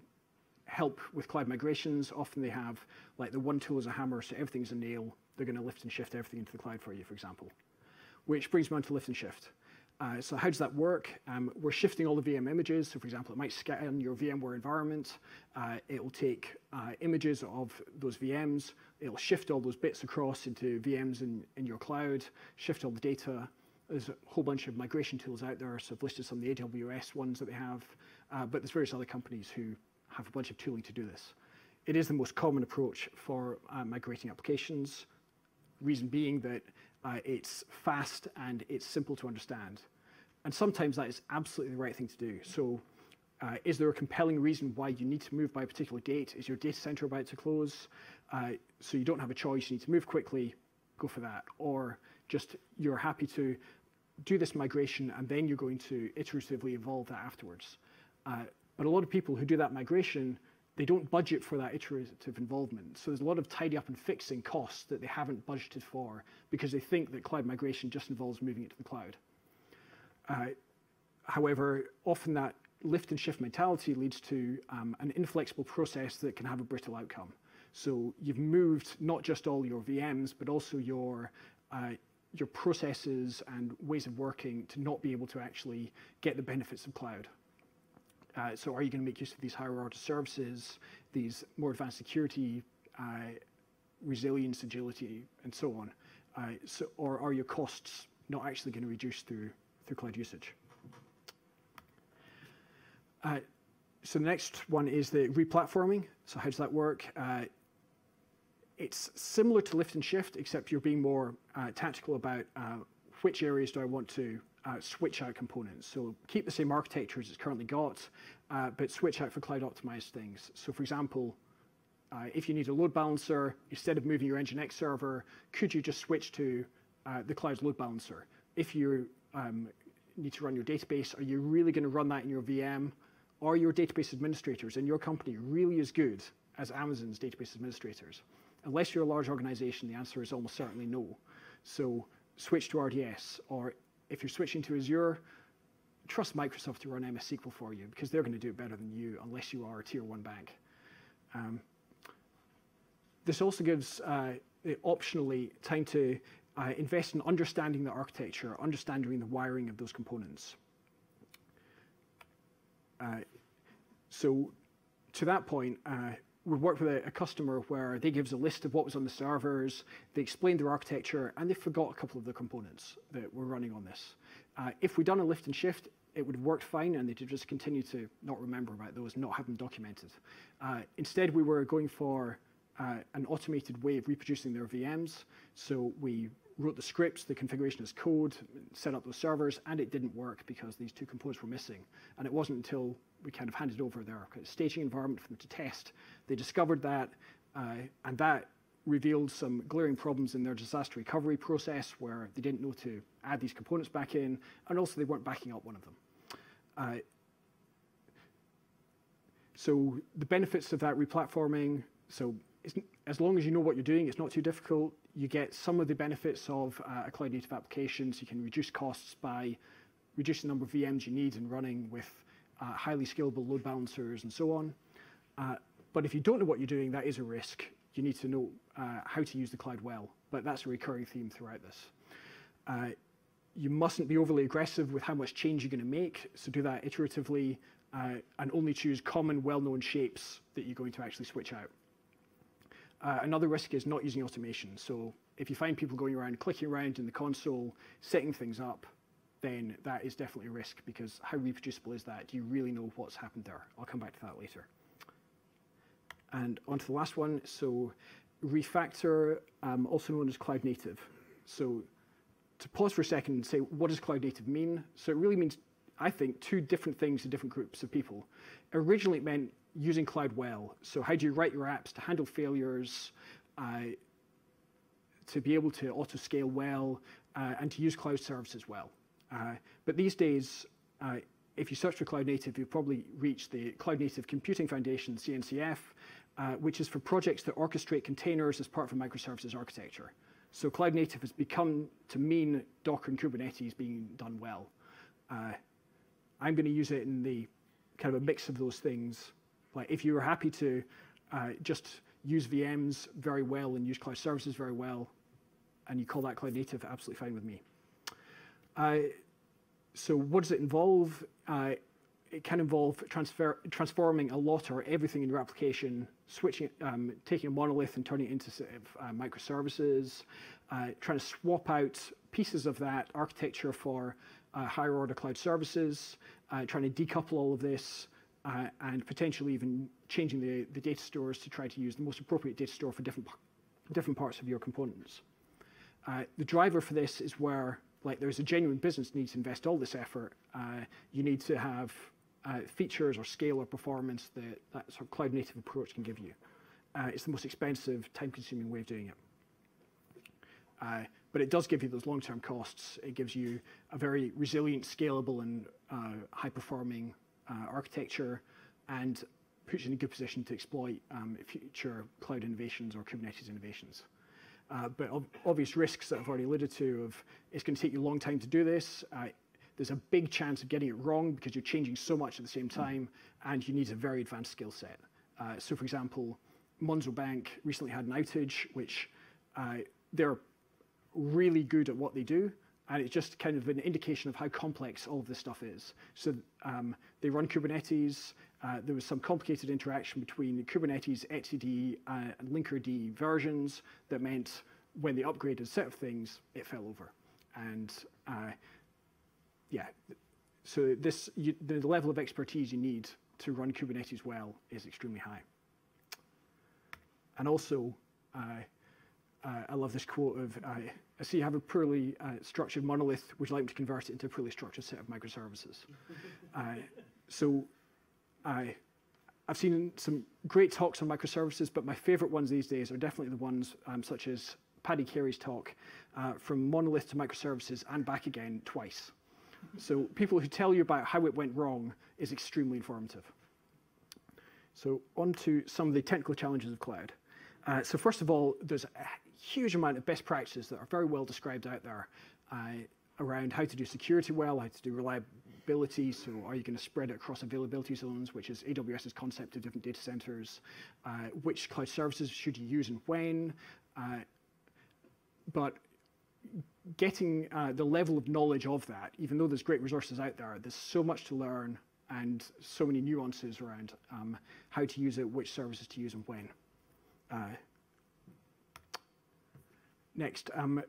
help with cloud migrations, often they have like the one tool is a hammer, so everything's a nail. They're going to lift and shift everything into the cloud for you, for example. Which brings me on to lift and shift. Uh, so how does that work? Um, we're shifting all the V M images. So for example, it might scan your VMware environment. Uh, it will take uh, images of those V Ms. It'll shift all those bits across into V Ms in, in your cloud, shift all the data. There's a whole bunch of migration tools out there. So I've listed some of the A W S ones that they have. Uh, but there's various other companies who have a bunch of tooling to do this. It is the most common approach for uh, migrating applications. Reason being that uh, it's fast and it's simple to understand. And sometimes that is absolutely the right thing to do. So uh, is there a compelling reason why you need to move by a particular date? Is your data center about to close? Uh, so you don't have a choice, you need to move quickly, go for that. Or just you're happy to do this migration and then you're going to iteratively evolve that afterwards. Uh, but a lot of people who do that migration, they don't budget for that iterative involvement. So there's a lot of tidy up and fixing costs that they haven't budgeted for because they think that cloud migration just involves moving it to the cloud. Uh, however, often that lift and shift mentality leads to um, an inflexible process that can have a brittle outcome. So you've moved not just all your V Ms, but also your, uh, your processes and ways of working to not be able to actually get the benefits of cloud. Uh, so are you going to make use of these higher order services, these more advanced security, uh, resilience, agility, and so on? Uh, so, or are your costs not actually going to reduce through, through cloud usage? Uh, so the next one is the replatforming. So how does that work? Uh, it's similar to lift and shift, except you're being more uh, tactical about uh, which areas do I want to Uh, switch out components. So keep the same architecture as it's currently got, uh, but switch out for cloud optimized things. So for example, uh, if you need a load balancer, instead of moving your Nginx server, could you just switch to uh, the cloud's load balancer? If you um, need to run your database, are you really going to run that in your V M? Are your database administrators in your company really as good as Amazon's database administrators? Unless you're a large organization, the answer is almost certainly no. So switch to R D S, or if you're switching to Azure, trust Microsoft to run M S S Q L for you because they're going to do it better than you unless you are a tier one bank. Um, this also gives uh, optionally time to uh, invest in understanding the architecture, understanding the wiring of those components. Uh, so to that point, uh, we worked with a, a customer where they give us a list of what was on the servers, they explained their architecture, and they forgot a couple of the components that were running on this. Uh, if we'd done a lift and shift, it would have worked fine, and they'd just continue to not remember about those, not have them documented. Uh, instead, we were going for uh, an automated way of reproducing their V Ms, so we wrote the scripts, the configuration as code, set up those servers, and it didn't work because these two components were missing. And it wasn't until we kind of handed over their staging environment for them to test, they discovered that, uh, and that revealed some glaring problems in their disaster recovery process where they didn't know to add these components back in, and also they weren't backing up one of them. Uh, so the benefits of that replatforming, so it's, as long as you know what you're doing, it's not too difficult. You get some of the benefits of uh, a cloud-native application, so you can reduce costs by reducing the number of V Ms you need and running with uh, highly scalable load balancers and so on. Uh, but if you don't know what you're doing, that is a risk. You need to know uh, how to use the cloud well, but that's a recurring theme throughout this. Uh, you mustn't be overly aggressive with how much change you're going to make, so do that iteratively uh, and only choose common, well-known shapes that you're going to actually switch out. Uh, another risk is not using automation. So if you find people going around, clicking around in the console, setting things up, then that is definitely a risk because how reproducible is that? Do you really know what's happened there? I'll come back to that later. And on to the last one. So refactor, um, also known as cloud native. So to pause for a second and say, what does cloud native mean? So it really means, I think, two different things to different groups of people. Originally it meant using cloud well. So how do you write your apps to handle failures, uh, to be able to auto-scale well, uh, and to use cloud services well. Uh, but these days, uh, if you search for cloud native, you'll probably reach the Cloud Native Computing Foundation, C N C F, uh, which is for projects that orchestrate containers as part of a microservices architecture. So cloud native has become to mean Docker and Kubernetes being done well. Uh, I'm going to use it in the kind of a mix of those things. Like if you were happy to uh, just use V Ms very well and use cloud services very well, and you call that cloud native, absolutely fine with me. Uh, so what does it involve? Uh, it can involve transfer, transforming a lot or everything in your application, switching, um, taking a monolith and turning it into uh, microservices, uh, trying to swap out pieces of that architecture for uh, higher order cloud services, uh, trying to decouple all of this, uh, and potentially even changing the, the data stores to try to use the most appropriate data store for different, different parts of your components. Uh, the driver for this is where like there's a genuine business need to invest all this effort. Uh, you need to have uh, features or scale or performance that that sort of cloud native approach can give you. Uh, it's the most expensive, time-consuming way of doing it. Uh, but it does give you those long-term costs. It gives you a very resilient, scalable, and uh, high-performing uh, architecture, and puts you in a good position to exploit um, future cloud innovations or Kubernetes innovations. Uh, but ob obvious risks that I've already alluded to of it's going to take you a long time to do this. Uh, there's a big chance of getting it wrong because you're changing so much at the same time, and you need a very advanced skill set. Uh, so, for example, Monzo Bank recently had an outage, which uh, they're really good at what they do, and it's just kind of an indication of how complex all of this stuff is. So um, they run Kubernetes. Uh, there was some complicated interaction between Kubernetes, etcd, uh, and linkerd versions that meant when they upgraded a set of things, it fell over. And uh, yeah, so this you, the level of expertise you need to run Kubernetes well is extremely high. And also, uh, uh, I love this quote of, uh, I see you have a poorly uh, structured monolith. Would you like me to convert it into a poorly structured set of microservices? uh, so. I, I've seen some great talks on microservices, but my favorite ones these days are definitely the ones um, such as Paddy Carey's talk, uh, From Monolith to Microservices and Back Again Twice. So people who tell you about how it went wrong is extremely informative. So on to some of the technical challenges of cloud. Uh, so first of all, there's a huge amount of best practices that are very well described out there uh, around how to do security well, how to do reliability. So are you going to spread it across availability zones, which is A W S's concept of different data centers? Uh, which cloud services should you use and when? Uh, but getting uh, the level of knowledge of that, even though there's great resources out there, there's so much to learn and so many nuances around um, how to use it, which services to use and when. Uh, next, um,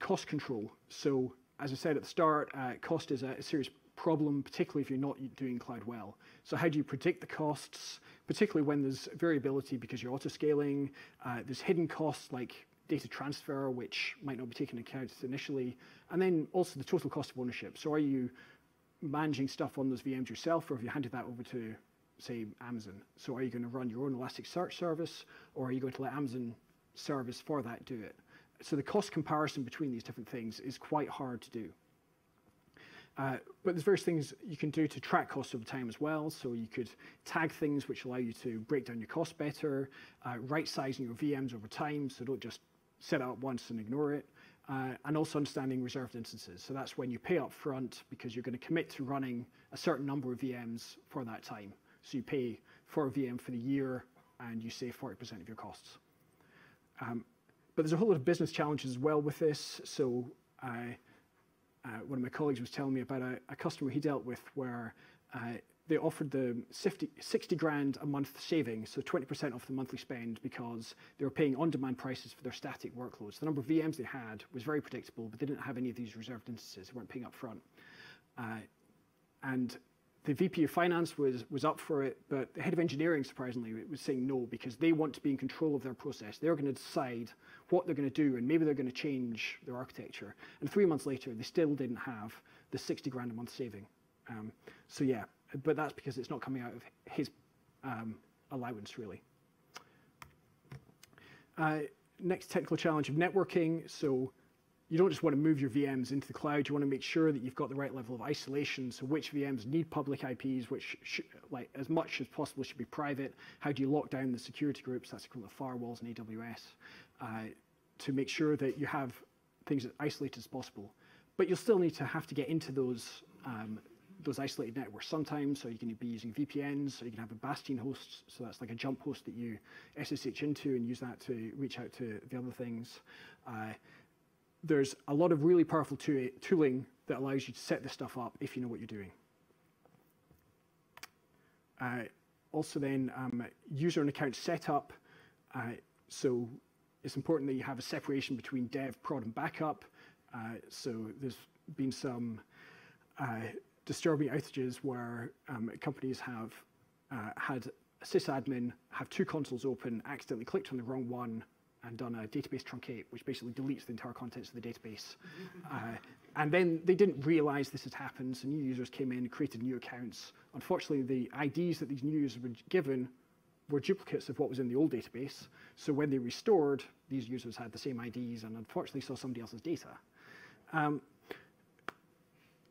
cost control. So as I said at the start, uh, cost is a, a serious problem, particularly if you're not doing cloud well. So how do you predict the costs, particularly when there's variability because you're auto-scaling? Uh, there's hidden costs like data transfer, which might not be taken into account initially, and then also the total cost of ownership. So are you managing stuff on those V Ms yourself, or have you handed that over to, say, Amazon? So are you going to run your own Elasticsearch service, or are you going to let Amazon service for that do it? So the cost comparison between these different things is quite hard to do. Uh, but there's various things you can do to track costs over time as well. So you could tag things which allow you to break down your costs better, uh, right-sizing your V Ms over time, so don't just set it up once and ignore it, uh, and also understanding reserved instances. So that's when you pay up front because you're going to commit to running a certain number of V Ms for that time. So you pay for a V M for the year, and you save forty percent of your costs. Um, but there's a whole lot of business challenges as well with this. So I... Uh, one of my colleagues was telling me about a, a customer he dealt with where uh, they offered them sixty grand a month savings, so twenty percent off the monthly spend because they were paying on-demand prices for their static workloads. The number of V Ms they had was very predictable, but they didn't have any of these reserved instances. They weren't paying up front. Uh, and the V P of finance was, was up for it, but the head of engineering, surprisingly, was saying no because they want to be in control of their process. They're going to decide what they're going to do, and maybe they're going to change their architecture. And three months later, they still didn't have the sixty grand a month saving. Um, so yeah, but that's because it's not coming out of his um, allowance, really. Uh, next technical challenge of networking. So you don't just want to move your V Ms into the cloud. You want to make sure that you've got the right level of isolation. So which V Ms need public I Ps, which should, like as much as possible should be private. How do you lock down the security groups? That's equivalent to firewalls in A W S uh, to make sure that you have things as isolated as possible. But you'll still need to have to get into those um, those isolated networks sometimes. So you can be using V P Ns, so you can have a Bastion host. So that's like a jump host that you S S H into and use that to reach out to the other things. Uh, there's a lot of really powerful to tooling that allows you to set this stuff up if you know what you're doing. Uh, also then, um, user and account setup. Uh, so it's important that you have a separation between dev, prod, and backup. Uh, so there's been some uh, disturbing outages where um, companies have uh, had a sysadmin have two consoles open, accidentally clicked on the wrong one, and done a database truncate, which basically deletes the entire contents of the database. uh, and then they didn't realize this had happened, so new users came in and created new accounts. Unfortunately, the I Ds that these new users were given were duplicates of what was in the old database, so when they restored, these users had the same I Ds and unfortunately saw somebody else's data. Um,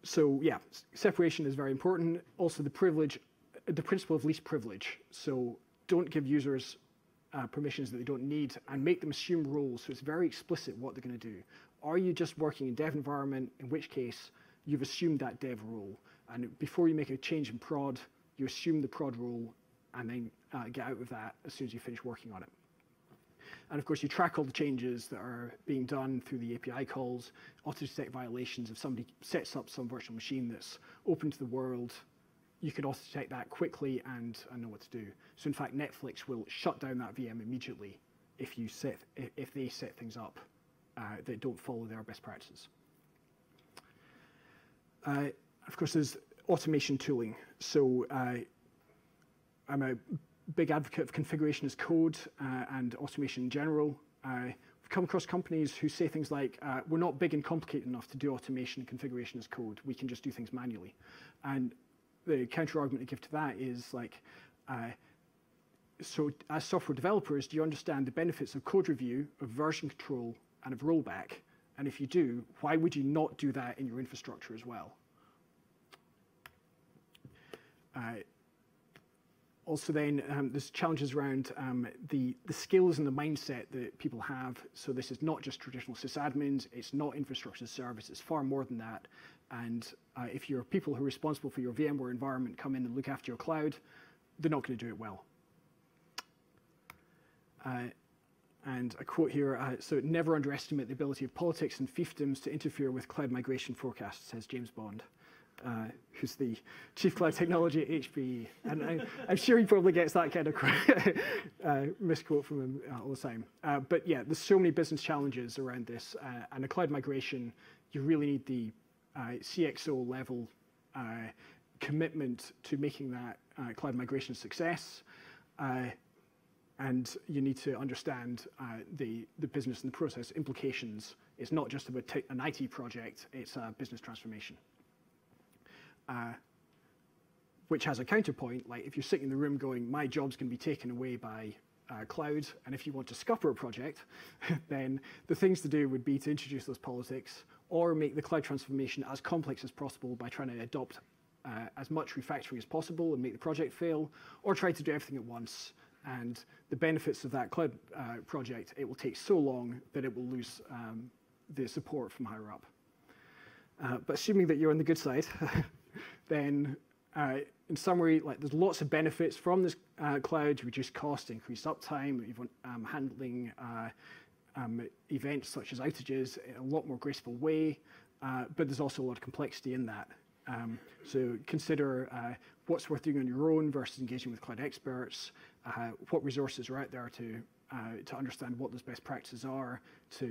so yeah, separation is very important. Also the privilege, the principle of least privilege. So don't give users Uh, permissions that they don't need and make them assume roles, so it's very explicit what they're going to do. Are you just working in dev environment, in which case you've assumed that dev role, and before you make a change in prod, you assume the prod role and then uh, get out of that as soon as you finish working on it. And of course you track all the changes that are being done through the A P I calls, auto-detect violations. If somebody sets up some virtual machine that's open to the world, you can also detect that quickly and, and know what to do. So in fact, Netflix will shut down that V M immediately if you set if they set things up uh, that don't follow their best practices. Uh, of course, there's automation tooling. So uh, I'm a big advocate of configuration as code uh, and automation in general. Uh, come across companies who say things like, uh, we're not big and complicated enough to do automation and configuration as code. We can just do things manually. And the counter argument to give to that is like, uh, so as software developers, do you understand the benefits of code review, of version control, and of rollback? And if you do, why would you not do that in your infrastructure as well? Uh, also then, um, there's challenges around um, the, the skills and the mindset that people have. So this is not just traditional sysadmins, it's not infrastructure as service, it's far more than that. And uh, if your people who are responsible for your VMware environment come in and look after your cloud, they're not going to do it well. Uh, and a quote here, uh, so never underestimate the ability of politics and fiefdoms to interfere with cloud migration forecasts, says James Bond, uh, who's the chief cloud technology at H P E. And I, I'm sure he probably gets that kind of uh, misquote from him all the time. Uh, but yeah, there's so many business challenges around this. Uh, and a cloud migration, you really need the Uh, C X O level uh, commitment to making that uh, cloud migration success, uh, and you need to understand uh, the the business and the process implications. It's not just about an I T project; it's a business transformation, uh, which has a counterpoint. Like if you're sitting in the room going, "My job's going to be taken away by." Uh, cloud, and if you want to scupper a project, then the things to do would be to introduce those politics or make the cloud transformation as complex as possible by trying to adopt uh, as much refactoring as possible and make the project fail, or try to do everything at once. And the benefits of that cloud uh, project, it will take so long that it will lose um, the support from higher up. Uh, but assuming that you're on the good side, then uh, in summary, like there's lots of benefits from this uh, cloud: reduce cost, increase uptime, even um, handling uh, um, events such as outages in a lot more graceful way. Uh, but there's also a lot of complexity in that. Um, so consider uh, what's worth doing on your own versus engaging with cloud experts. Uh, what resources are out there to uh, to understand what those best practices are to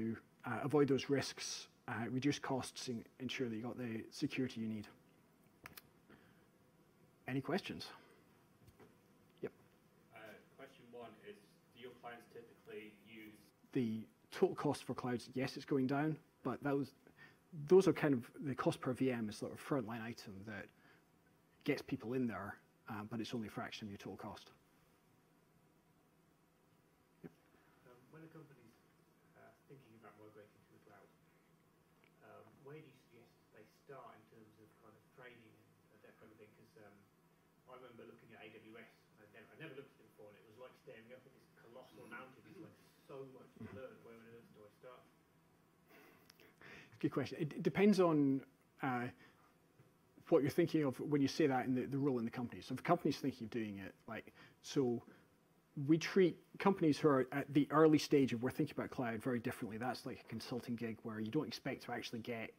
uh, avoid those risks, uh, reduce costs, and ensure that you got the security you need. Any questions? Yep. Uh, question one is, do your clients typically use... The total cost for clouds, yes, it's going down, but that was, those are kind of, the cost per V M is sort of a frontline item that gets people in there, uh, but it's only a fraction of your total cost. Yep. Um, when a company's uh, thinking about migrating to the cloud, looking at A W S. I never, I never looked at them before, and it was like staring up at this colossal mountain. There's like so much to learn. Where on earth do I start? Good question. It depends on uh, what you're thinking of when you say that, and the, the role in the company. So if a company's thinking of doing it, like so. We treat companies who are at the early stage of we're thinking about cloud very differently. That's like a consulting gig where you don't expect to actually get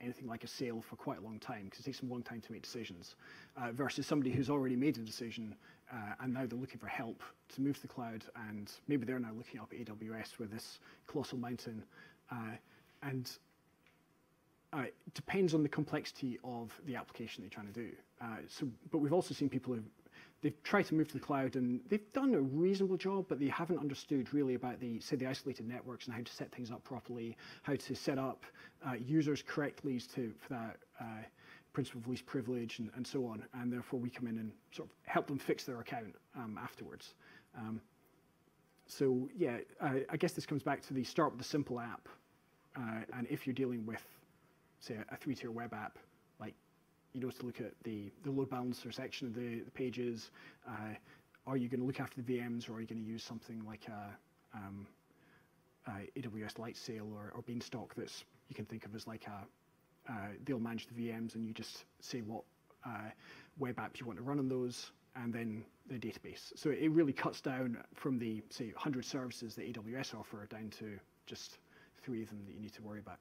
anything like a sale for quite a long time because it takes them a long time to make decisions uh, versus somebody who's already made a decision uh, and now they're looking for help to move to the cloud, and maybe they're now looking up A W S with this colossal mountain. Uh, and Uh, it depends on the complexity of the application they're trying to do. Uh, so, but we've also seen people who've they've tried to move to the cloud and they've done a reasonable job, but they haven't understood really about the, say, the isolated networks and how to set things up properly, how to set up uh, users correctly to, for that uh, principle of least privilege and, and so on. And therefore, we come in and sort of help them fix their account um, afterwards. Um, so yeah, I, I guess this comes back to the start with a simple app, uh, and if you're dealing with say a three-tier web app, like you know, to look at the, the load balancer section of the, the pages. Uh, are you going to look after the V Ms, or are you going to use something like a, um, a A W S LightSail or, or Beanstalk that's you can think of as like a uh, they'll manage the V Ms and you just say what uh, web apps you want to run on those, and then the database. So it really cuts down from the say one hundred services that A W S offer down to just three of them that you need to worry about.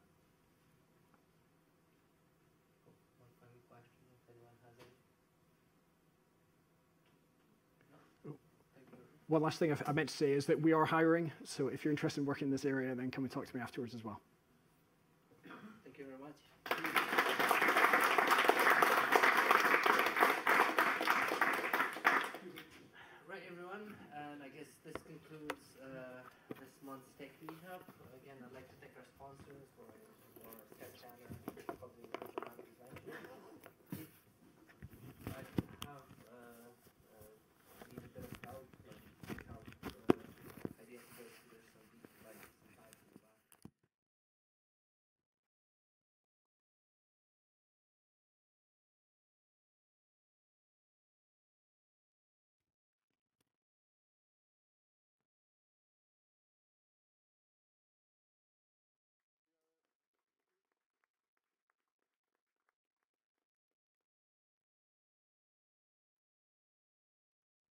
One last thing I meant to say is that we are hiring, so if you're interested in working in this area, then come and talk to me afterwards as well.